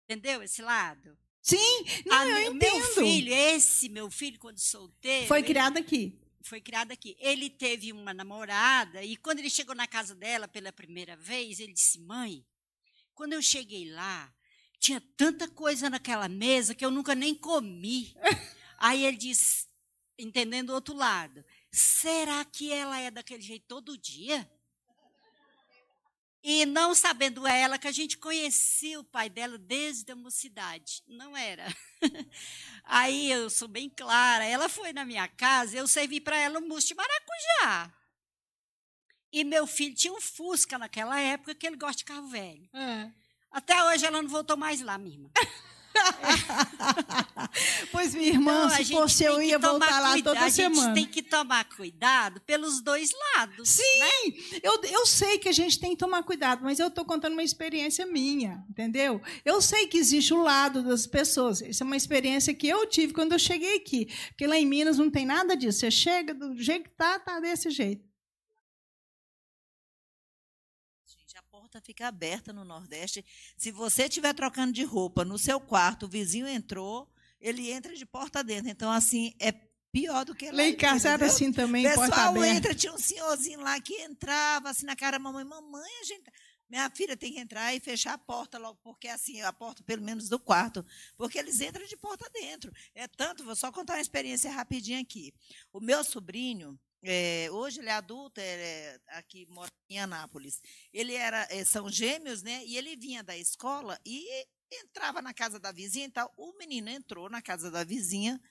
Entendeu esse lado? Sim, não, a, eu entendo. Meu filho, esse meu filho, quando solteiro... Foi criado ele, aqui. Foi criado aqui. Ele teve uma namorada e, quando ele chegou na casa dela pela primeira vez, ele disse, mãe, quando eu cheguei lá, tinha tanta coisa naquela mesa que eu nunca nem comi. Aí ele disse, entendendo o outro lado, será que ela é daquele jeito todo dia? E não sabendo ela, que a gente conhecia o pai dela desde a mocidade. Não era. Aí eu sou bem clara. Ela foi na minha casa, eu servi para ela um mousse de maracujá. E meu filho tinha um Fusca naquela época, que ele gosta de carro velho. É. Até hoje ela não voltou mais lá, minha irmã. Pois, minha irmã, então, se fosse eu ia voltar lá toda semana. A gente tem que tomar cuidado pelos dois lados. Sim, né? eu, eu sei que a gente tem que tomar cuidado, mas eu estou contando uma experiência minha, entendeu? Eu sei que existe o lado das pessoas. Essa é uma experiência que eu tive quando eu cheguei aqui, porque lá em Minas não tem nada disso. Você chega do jeito que está, está desse jeito. Fica aberta no Nordeste. Se você estiver trocando de roupa no seu quarto, o vizinho entrou, ele entra de porta dentro. Então, assim, é pior do que lá. Lei Carceira assim também, porta aberta. O pessoal entra, tinha um senhorzinho lá que entrava assim na cara da mamãe. Mamãe, a gente... Minha filha tem que entrar e fechar a porta logo, porque assim, a porta pelo menos do quarto, porque eles entram de porta dentro. É tanto, vou só contar uma experiência rapidinha aqui. O meu sobrinho... É, hoje ele é adulto, ele é, aqui mora em Anápolis. Ele era, é, são gêmeos, né? E ele vinha da escola e entrava na casa da vizinha e tal. O menino entrou na casa da vizinha.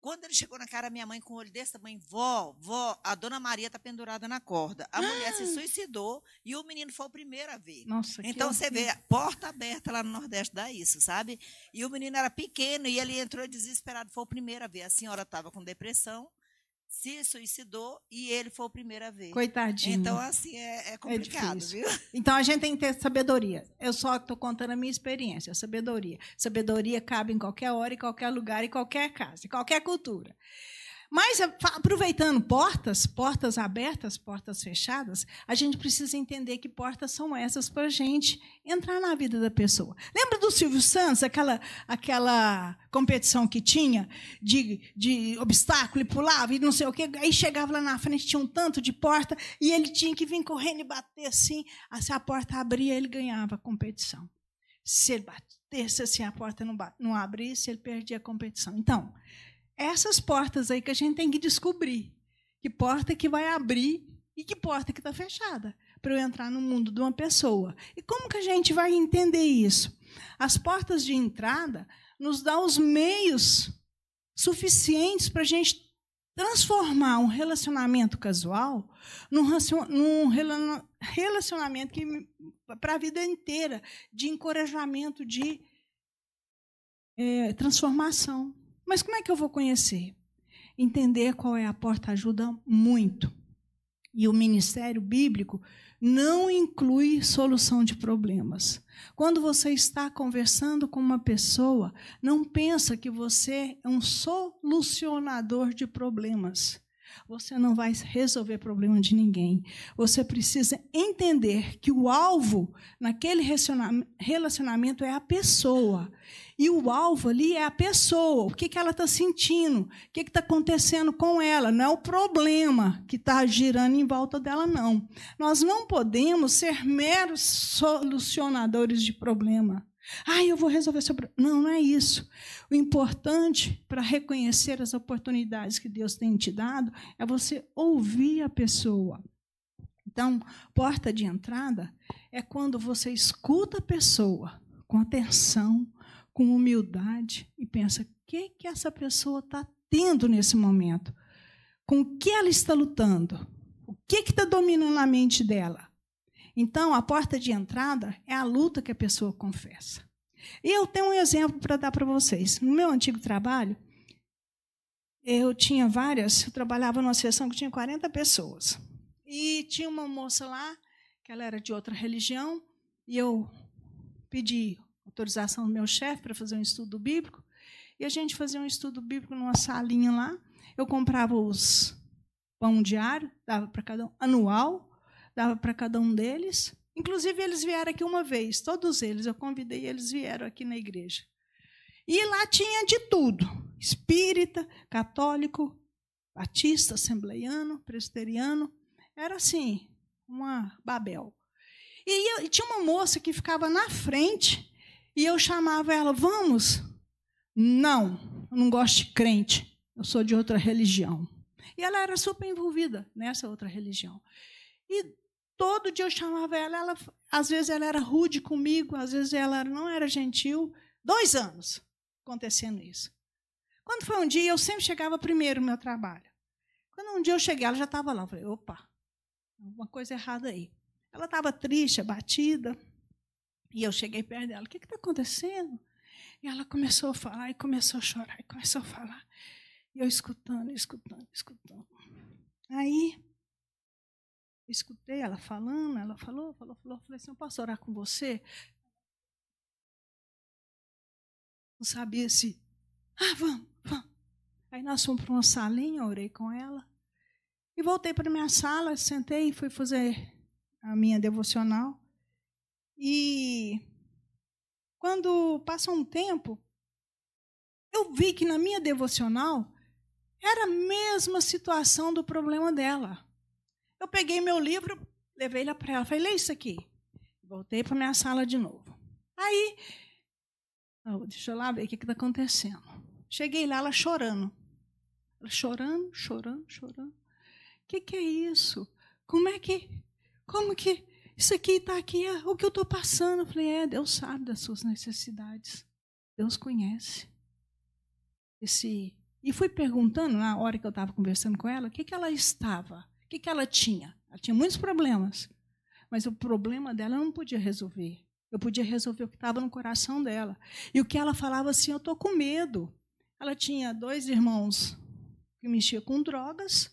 Quando ele chegou na cara da minha mãe com o olho desse tamanho, vó, vó, a dona Maria está pendurada na corda. A ah. mulher se suicidou e o menino foi o primeiro a ver. Nossa, então, você horrível. Vê, porta aberta lá no Nordeste dá isso, sabe? E o menino era pequeno e ele entrou desesperado, foi o primeiro a ver. A senhora estava com depressão, se suicidou e ele foi o primeiro a ver. Coitadinho. Então, assim, é, é complicado, é viu? Então, a gente tem que ter sabedoria. Eu só estou contando a minha experiência, a sabedoria. Sabedoria cabe em qualquer hora, em qualquer lugar, em qualquer casa, em qualquer cultura. Mas, aproveitando portas, portas abertas, portas fechadas, a gente precisa entender que portas são essas para a gente entrar na vida da pessoa. Lembra do Silvio Santos, aquela, aquela competição que tinha de, de obstáculo, e pulava e não sei o quê, aí chegava lá na frente, tinha um tanto de porta, e ele tinha que vir correndo e bater assim, se a porta abria, ele ganhava a competição. Se ele batesse, se a porta não, não abrisse, ele perdia a competição. Então, essas portas aí que a gente tem que descobrir. Que porta que vai abrir e que porta que está fechada para eu entrar no mundo de uma pessoa. E como que a gente vai entender isso? As portas de entrada nos dão os meios suficientes para a gente transformar um relacionamento casual num, num relacionamento para a vida inteira, de encorajamento, de é, transformação. Mas como é que eu vou conhecer? Entender qual é a porta ajuda muito. E o ministério bíblico não inclui solução de problemas. Quando você está conversando com uma pessoa, não pensa que você é um solucionador de problemas. Você não vai resolver problema de ninguém. Você precisa entender que o alvo naquele relacionamento é a pessoa. E o alvo ali é a pessoa, o que ela está sentindo, o que está acontecendo com ela. Não é o problema que está girando em volta dela, não. Nós não podemos ser meros solucionadores de problema. Ah, eu vou resolver seu problema. Não, não é isso. O importante para reconhecer as oportunidades que Deus tem te dado é você ouvir a pessoa. Então, porta de entrada é quando você escuta a pessoa com atenção, com humildade e pensa, o que, que essa pessoa está tendo nesse momento? Com o que ela está lutando? O que está dominando a mente dela? Então, a porta de entrada é a luta que a pessoa confessa. Eu tenho um exemplo para dar para vocês. No meu antigo trabalho, eu tinha várias, eu trabalhava numa sessão que tinha quarenta pessoas. E tinha uma moça lá, que ela era de outra religião, e eu pedi autorização do meu chefe para fazer um estudo bíblico. E a gente fazia um estudo bíblico numa salinha lá. Eu comprava os pão diário, dava para cada um, anual, dava para cada um deles. Inclusive, eles vieram aqui uma vez, todos eles. Eu convidei, eles vieram aqui na igreja. E lá tinha de tudo. Espírita, católico, batista, assembleiano, presbiteriano. Era assim, uma Babel. E, eu, e tinha uma moça que ficava na frente, e eu chamava ela, vamos? Não, eu não gosto de crente, eu sou de outra religião. E ela era super envolvida nessa outra religião. E todo dia eu chamava ela, ela, às vezes ela era rude comigo, às vezes ela não era gentil. Dois anos acontecendo isso. Quando foi um dia, eu sempre chegava primeiro no meu trabalho. Quando um dia eu cheguei, ela já estava lá. Eu falei, opa, alguma coisa errada aí. Ela estava triste, abatida, e eu cheguei perto dela. O que está acontecendo? E ela começou a falar, e começou a chorar, e começou a falar. E eu escutando, escutando, escutando. Aí... escutei ela falando, ela falou, falou, falou. Falei assim, eu posso orar com você? Não sabia se... Ah, vamos, vamos. Aí nós fomos para uma salinha, orei com ela. E voltei para a minha sala, sentei e fui fazer a minha devocional. E quando passou um tempo, eu vi que na minha devocional era a mesma situação do problema dela. Eu peguei meu livro, levei ele para ela, falei, lê isso aqui. Voltei para a minha sala de novo. Aí, oh, deixa eu lá ver o que está acontecendo. Cheguei lá, ela chorando. Ela chorando, chorando, chorando. O que, que é isso? Como é que... Como que isso aqui está aqui? É o que eu estou passando? Eu falei, é, Deus sabe das suas necessidades. Deus conhece. Esse... E fui perguntando, na hora que eu estava conversando com ela, o que, que ela estava... O que, que ela tinha? Ela tinha muitos problemas, mas o problema dela eu não podia resolver. Eu podia resolver o que estava no coração dela. E o que ela falava assim, eu estou com medo. Ela tinha dois irmãos que mexiam com drogas,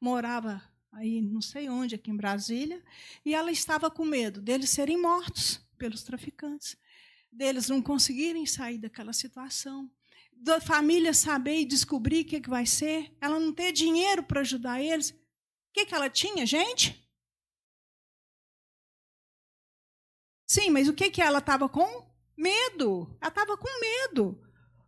morava aí não sei onde, aqui em Brasília, e ela estava com medo deles serem mortos pelos traficantes, deles não conseguirem sair daquela situação, da família saber e descobrir o que, que vai ser, ela não ter dinheiro para ajudar eles. O que, que ela tinha, gente? Sim, mas o que, que ela estava com? Medo. Ela estava com medo.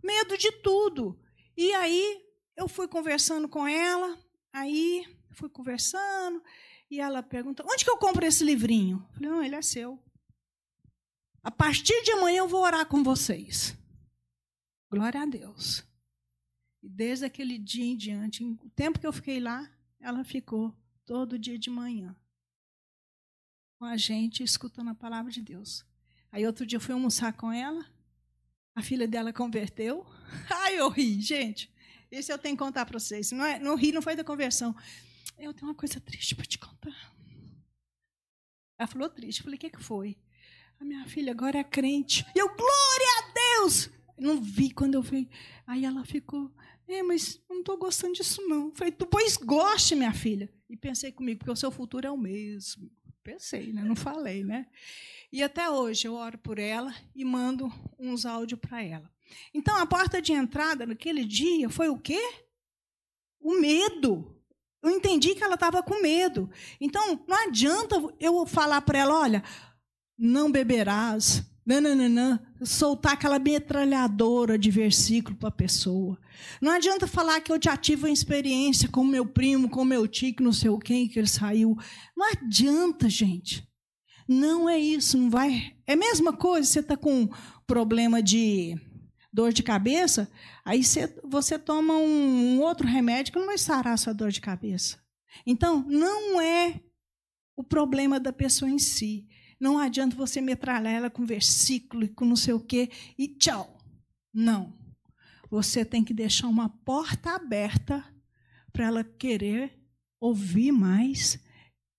Medo de tudo. E aí eu fui conversando com ela, aí fui conversando, e ela pergunta, onde que eu compro esse livrinho? Eu falei, não, ele é seu. A partir de amanhã eu vou orar com vocês. Glória a Deus. E desde aquele dia em diante, o tempo que eu fiquei lá, ela ficou todo dia de manhã com a gente, escutando a palavra de Deus. Aí outro dia eu fui almoçar com ela, a filha dela converteu. Ai, eu ri, gente. Isso eu tenho que contar para vocês. Não, é, não ri, não foi da conversão. Eu tenho uma coisa triste para te contar. Ela falou triste. Eu falei, o que, que foi? A minha filha agora é crente. E eu, glória a Deus! Não vi quando eu vi. Aí ela ficou, é, mas não estou gostando disso, não. Eu falei, tu pois goste, minha filha. E pensei comigo, porque o seu futuro é o mesmo. Pensei, né? Não falei, né? E até hoje eu oro por ela e mando uns áudios para ela. Então, a porta de entrada naquele dia foi o quê? O medo. Eu entendi que ela estava com medo. Então, não adianta eu falar para ela, olha, não beberás, nananana, soltar aquela metralhadora de versículo para a pessoa. Não adianta falar que eu te ativo a experiência com meu primo, com meu tio, que não sei o quem, que ele saiu. Não adianta, gente. Não é isso, não vai... É a mesma coisa, você está com problema de... dor de cabeça, aí você toma um, um outro remédio que não vai sarar a sua dor de cabeça. Então, não é o problema da pessoa em si. Não adianta você metralhar ela com versículo e com não sei o quê e tchau. Não. Você tem que deixar uma porta aberta para ela querer ouvir mais,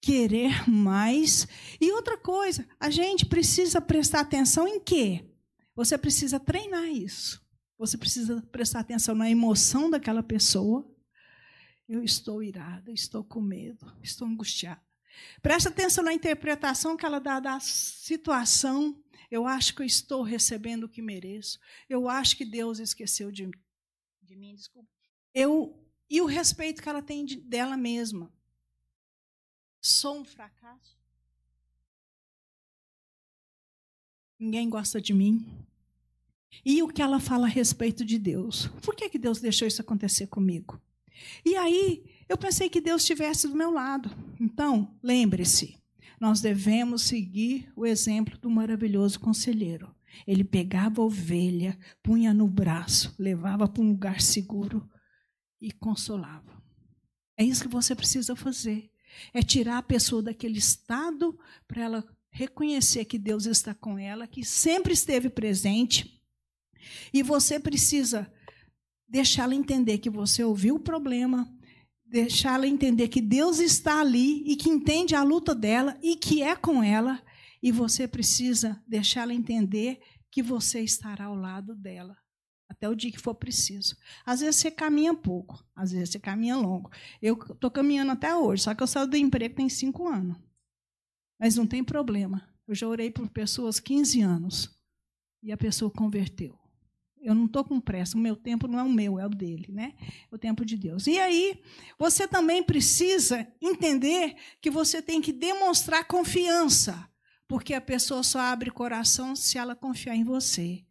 querer mais. E outra coisa, a gente precisa prestar atenção em quê? Você precisa treinar isso. Você precisa prestar atenção na emoção daquela pessoa. Eu estou irada, estou com medo, estou angustiada. Presta atenção na interpretação que ela dá da situação. Eu acho que eu estou recebendo o que mereço. Eu acho que Deus esqueceu de, de mim. Desculpa. Eu, e o respeito que ela tem de, dela mesma. Sou um fracasso? Ninguém gosta de mim. E o que ela fala a respeito de Deus? Por que que Deus deixou isso acontecer comigo? E aí, eu pensei que Deus estivesse do meu lado. Então, lembre-se, nós devemos seguir o exemplo do maravilhoso conselheiro. Ele pegava a ovelha, punha no braço, levava para um lugar seguro e consolava. É isso que você precisa fazer. É tirar a pessoa daquele estado para ela reconhecer que Deus está com ela, que sempre esteve presente, e você precisa deixá-la entender que você ouviu o problema, deixá-la entender que Deus está ali e que entende a luta dela e que é com ela, e você precisa deixá-la entender que você estará ao lado dela até o dia que for preciso. Às vezes você caminha pouco, às vezes você caminha longo. Eu estou caminhando até hoje, só que eu saio do emprego tem cinco anos. Mas não tem problema. Eu já orei por pessoas quinze anos e a pessoa converteu. Eu não estou com pressa. O meu tempo não é o meu, é o dele, né? O tempo de Deus. E aí, você também precisa entender que você tem que demonstrar confiança, porque a pessoa só abre o coração se ela confiar em você.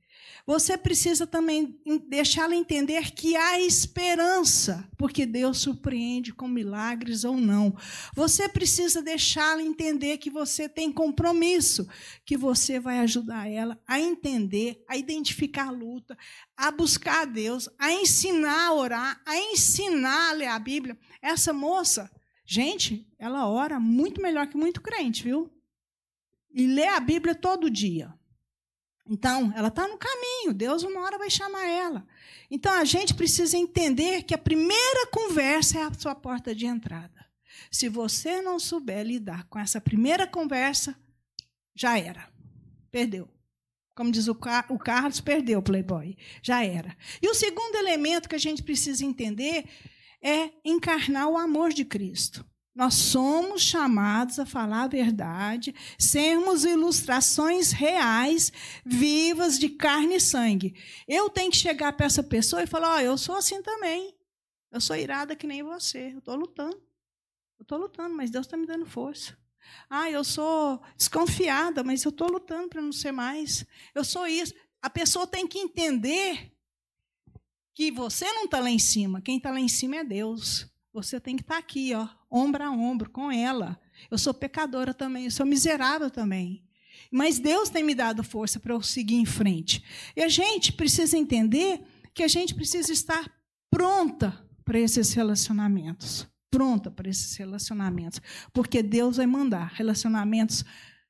Você precisa também deixá-la entender que há esperança, porque Deus surpreende com milagres ou não. Você precisa deixá-la entender que você tem compromisso, que você vai ajudar ela a entender, a identificar a luta, a buscar a Deus, a ensinar a orar, a ensinar a ler a Bíblia. Essa moça, gente, ela ora muito melhor que muito crente, viu? E lê a Bíblia todo dia. Então, ela está no caminho, Deus uma hora vai chamar ela. Então, a gente precisa entender que a primeira conversa é a sua porta de entrada. Se você não souber lidar com essa primeira conversa, já era, perdeu. Como diz o Carlos, perdeu o playboy, já era. E o segundo elemento que a gente precisa entender é encarnar o amor de Cristo. Nós somos chamados a falar a verdade, sermos ilustrações reais, vivas, de carne e sangue. Eu tenho que chegar para essa pessoa e falar, ó, eu sou assim também, eu sou irada que nem você, eu estou lutando, eu estou lutando, mas Deus está me dando força. Ah, eu sou desconfiada, mas eu estou lutando para não ser mais, eu sou isso. A pessoa tem que entender que você não está lá em cima, quem está lá em cima é Deus. Você tem que estar aqui, ó, ombro a ombro, com ela. Eu sou pecadora também, eu sou miserável também. Mas Deus tem me dado força para eu seguir em frente. E a gente precisa entender que a gente precisa estar pronta para esses relacionamentos. Pronta para esses relacionamentos. Porque Deus vai mandar relacionamentos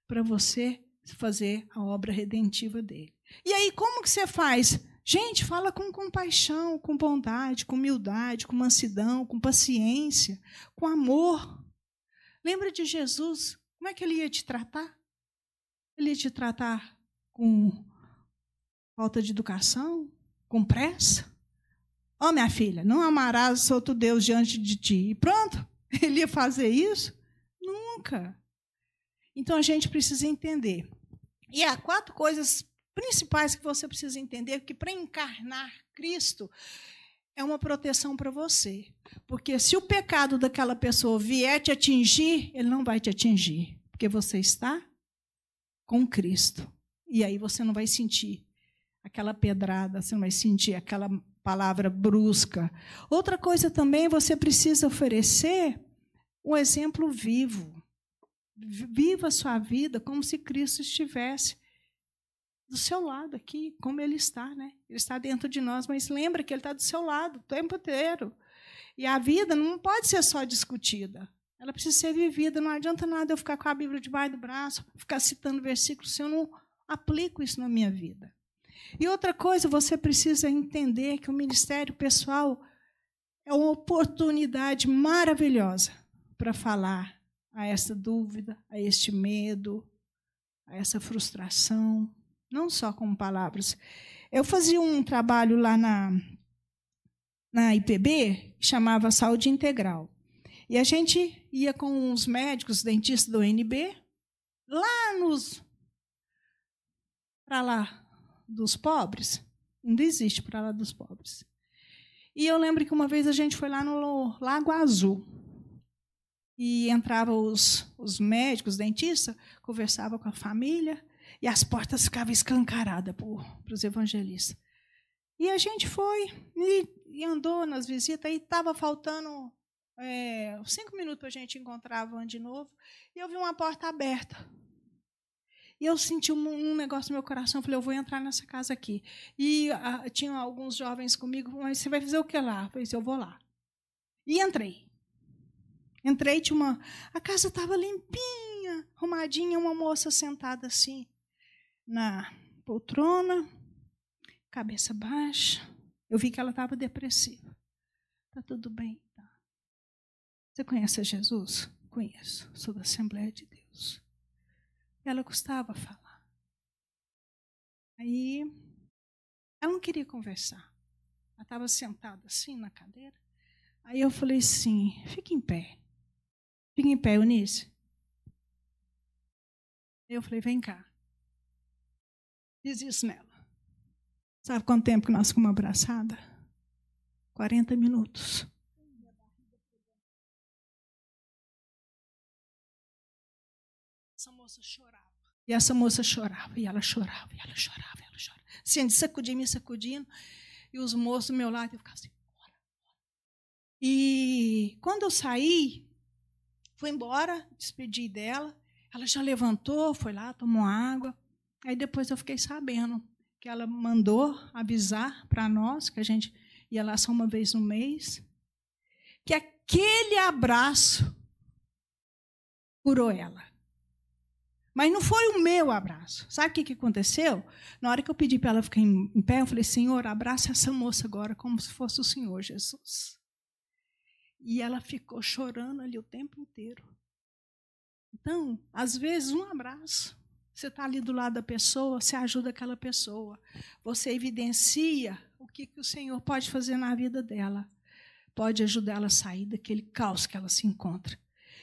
para você fazer a obra redentiva dele. E aí, como que você faz? Gente, fala com compaixão, com bondade, com humildade, com mansidão, com paciência, com amor. Lembra de Jesus? Como é que ele ia te tratar? Ele ia te tratar com falta de educação? Com pressa? Ó, oh, minha filha, não amarás outro Deus diante de ti. E pronto, ele ia fazer isso? Nunca. Então, a gente precisa entender. E há quatro coisas principais que você precisa entender, que para encarnar Cristo é uma proteção para você. Porque se o pecado daquela pessoa vier te atingir, ele não vai te atingir, porque você está com Cristo. E aí você não vai sentir aquela pedrada, você não vai sentir aquela palavra brusca. Outra coisa também, você precisa oferecer um exemplo vivo. Viva a sua vida como se Cristo estivesse do seu lado aqui, como ele está, né? Ele está dentro de nós, mas lembra que ele está do seu lado o tempo inteiro. E a vida não pode ser só discutida, ela precisa ser vivida. Não adianta nada eu ficar com a Bíblia debaixo do braço, ficar citando versículos, se eu não aplico isso na minha vida. E outra coisa, você precisa entender que o ministério pessoal é uma oportunidade maravilhosa para falar a essa dúvida, a este medo, a essa frustração, não só com palavras. Eu fazia um trabalho lá na, na I P B, que chamava Saúde Integral. E a gente ia com os médicos, dentistas da U N B, lá nos... para lá dos pobres. Ainda existe para lá dos pobres. E eu lembro que uma vez a gente foi lá no Lago Azul. E entravam os, os médicos, dentistas, conversava com a família... E as portas ficavam escancaradas para os evangelistas. E a gente foi e, e andou nas visitas, e estava faltando é, cinco minutos para a gente encontrar a van de novo, e eu vi uma porta aberta. E eu senti um, um negócio no meu coração, falei, eu vou entrar nessa casa aqui. E a, tinham alguns jovens comigo, mas você vai fazer o que lá? Eu falei, eu vou lá. E entrei. Entrei, tinha uma, a casa estava limpinha, arrumadinha, uma moça sentada assim, na poltrona, cabeça baixa. Eu vi que ela estava depressiva. Está tudo bem? Tá. Você conhece Jesus? Conheço. Sou da Assembleia de Deus. Ela gostava de falar. Aí, ela não queria conversar. Ela estava sentada assim na cadeira. Aí eu falei assim, fica em pé. Fica em pé, Eunice. Eu falei, vem cá. Fiz isso nela. Sabe quanto tempo que nós ficamos abraçada? quarenta minutos. Essa moça chorava. E essa moça chorava, e ela chorava, e ela chorava, e ela chorava. Assim, sacudindo, me sacudindo. E os moços do meu lado, eu ficava assim, bora, bora. E quando eu saí, fui embora, despedi dela. Ela já levantou, foi lá, tomou água. Aí depois eu fiquei sabendo que ela mandou avisar para nós, que a gente ia lá só uma vez no mês, que aquele abraço curou ela. Mas não foi o meu abraço. Sabe o que aconteceu? Na hora que eu pedi para ela ficar em pé, eu falei, Senhor, abraça essa moça agora como se fosse o Senhor Jesus. E ela ficou chorando ali o tempo inteiro. Então, às vezes, um abraço. Você está ali do lado da pessoa, você ajuda aquela pessoa. Você evidencia o que, que o Senhor pode fazer na vida dela. Pode ajudá-la a sair daquele caos que ela se encontra.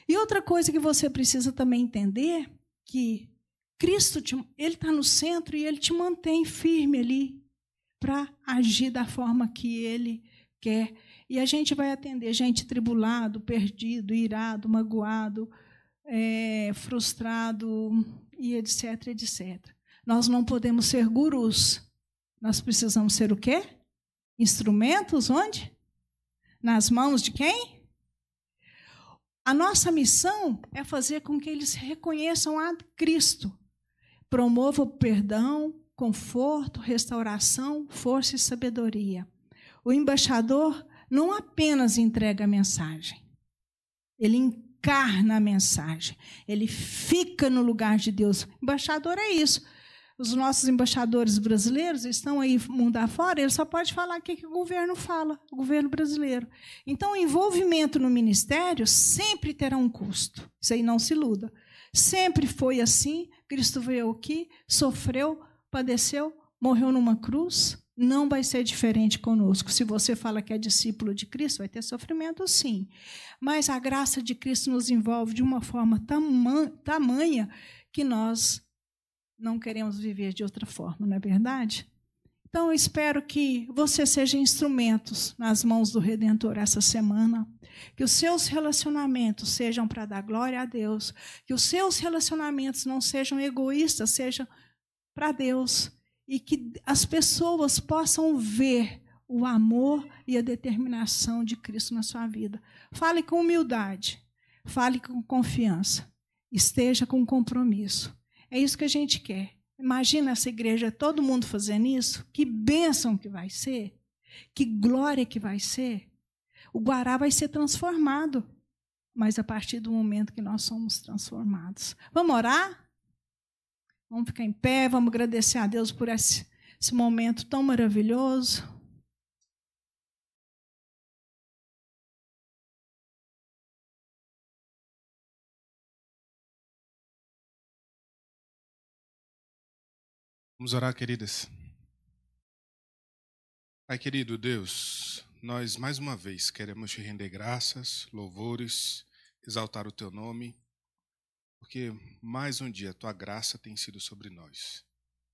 E outra coisa que você precisa também entender, que Cristo te, ele está no centro e ele te mantém firme ali para agir da forma que ele quer. E a gente vai atender gente tribulado, perdido, irado, magoado, é, frustrado... e etc, et cetera. Nós não podemos ser gurus. Nós precisamos ser o quê? Instrumentos onde? Nas mãos de quem? A nossa missão é fazer com que eles reconheçam a Cristo. promova o perdão, conforto, restauração, força e sabedoria. O embaixador não apenas entrega a mensagem, ele encarna a mensagem, ele fica no lugar de Deus. Embaixador é isso. Os nossos embaixadores brasileiros estão aí mundo afora, ele só pode falar o que o governo fala, o governo brasileiro. Então, o envolvimento no ministério sempre terá um custo. Isso aí não se iluda. Sempre foi assim, Cristo veio aqui, sofreu, padeceu, morreu numa cruz, não vai ser diferente conosco. Se você fala que é discípulo de Cristo, vai ter sofrimento, sim. Mas a graça de Cristo nos envolve de uma forma tama- tamanha que nós não queremos viver de outra forma, não é verdade? Então, eu espero que você seja instrumentos nas mãos do Redentor essa semana, que os seus relacionamentos sejam para dar glória a Deus, que os seus relacionamentos não sejam egoístas, sejam para Deus, e que as pessoas possam ver o amor e a determinação de Cristo na sua vida. Fale com humildade, fale com confiança, esteja com compromisso. É isso que a gente quer. Imagina essa igreja, todo mundo fazendo isso. Que bênção que vai ser. Que glória que vai ser. O Guará vai ser transformado. Mas a partir do momento que nós somos transformados. Vamos orar? Vamos ficar em pé, vamos agradecer a Deus por esse, esse momento tão maravilhoso. Vamos orar, queridas. Pai querido Deus, nós mais uma vez queremos te render graças, louvores, exaltar o teu nome, porque mais um dia a tua graça tem sido sobre nós.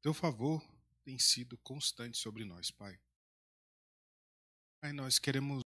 Teu favor tem sido constante sobre nós, Pai. Pai, nós queremos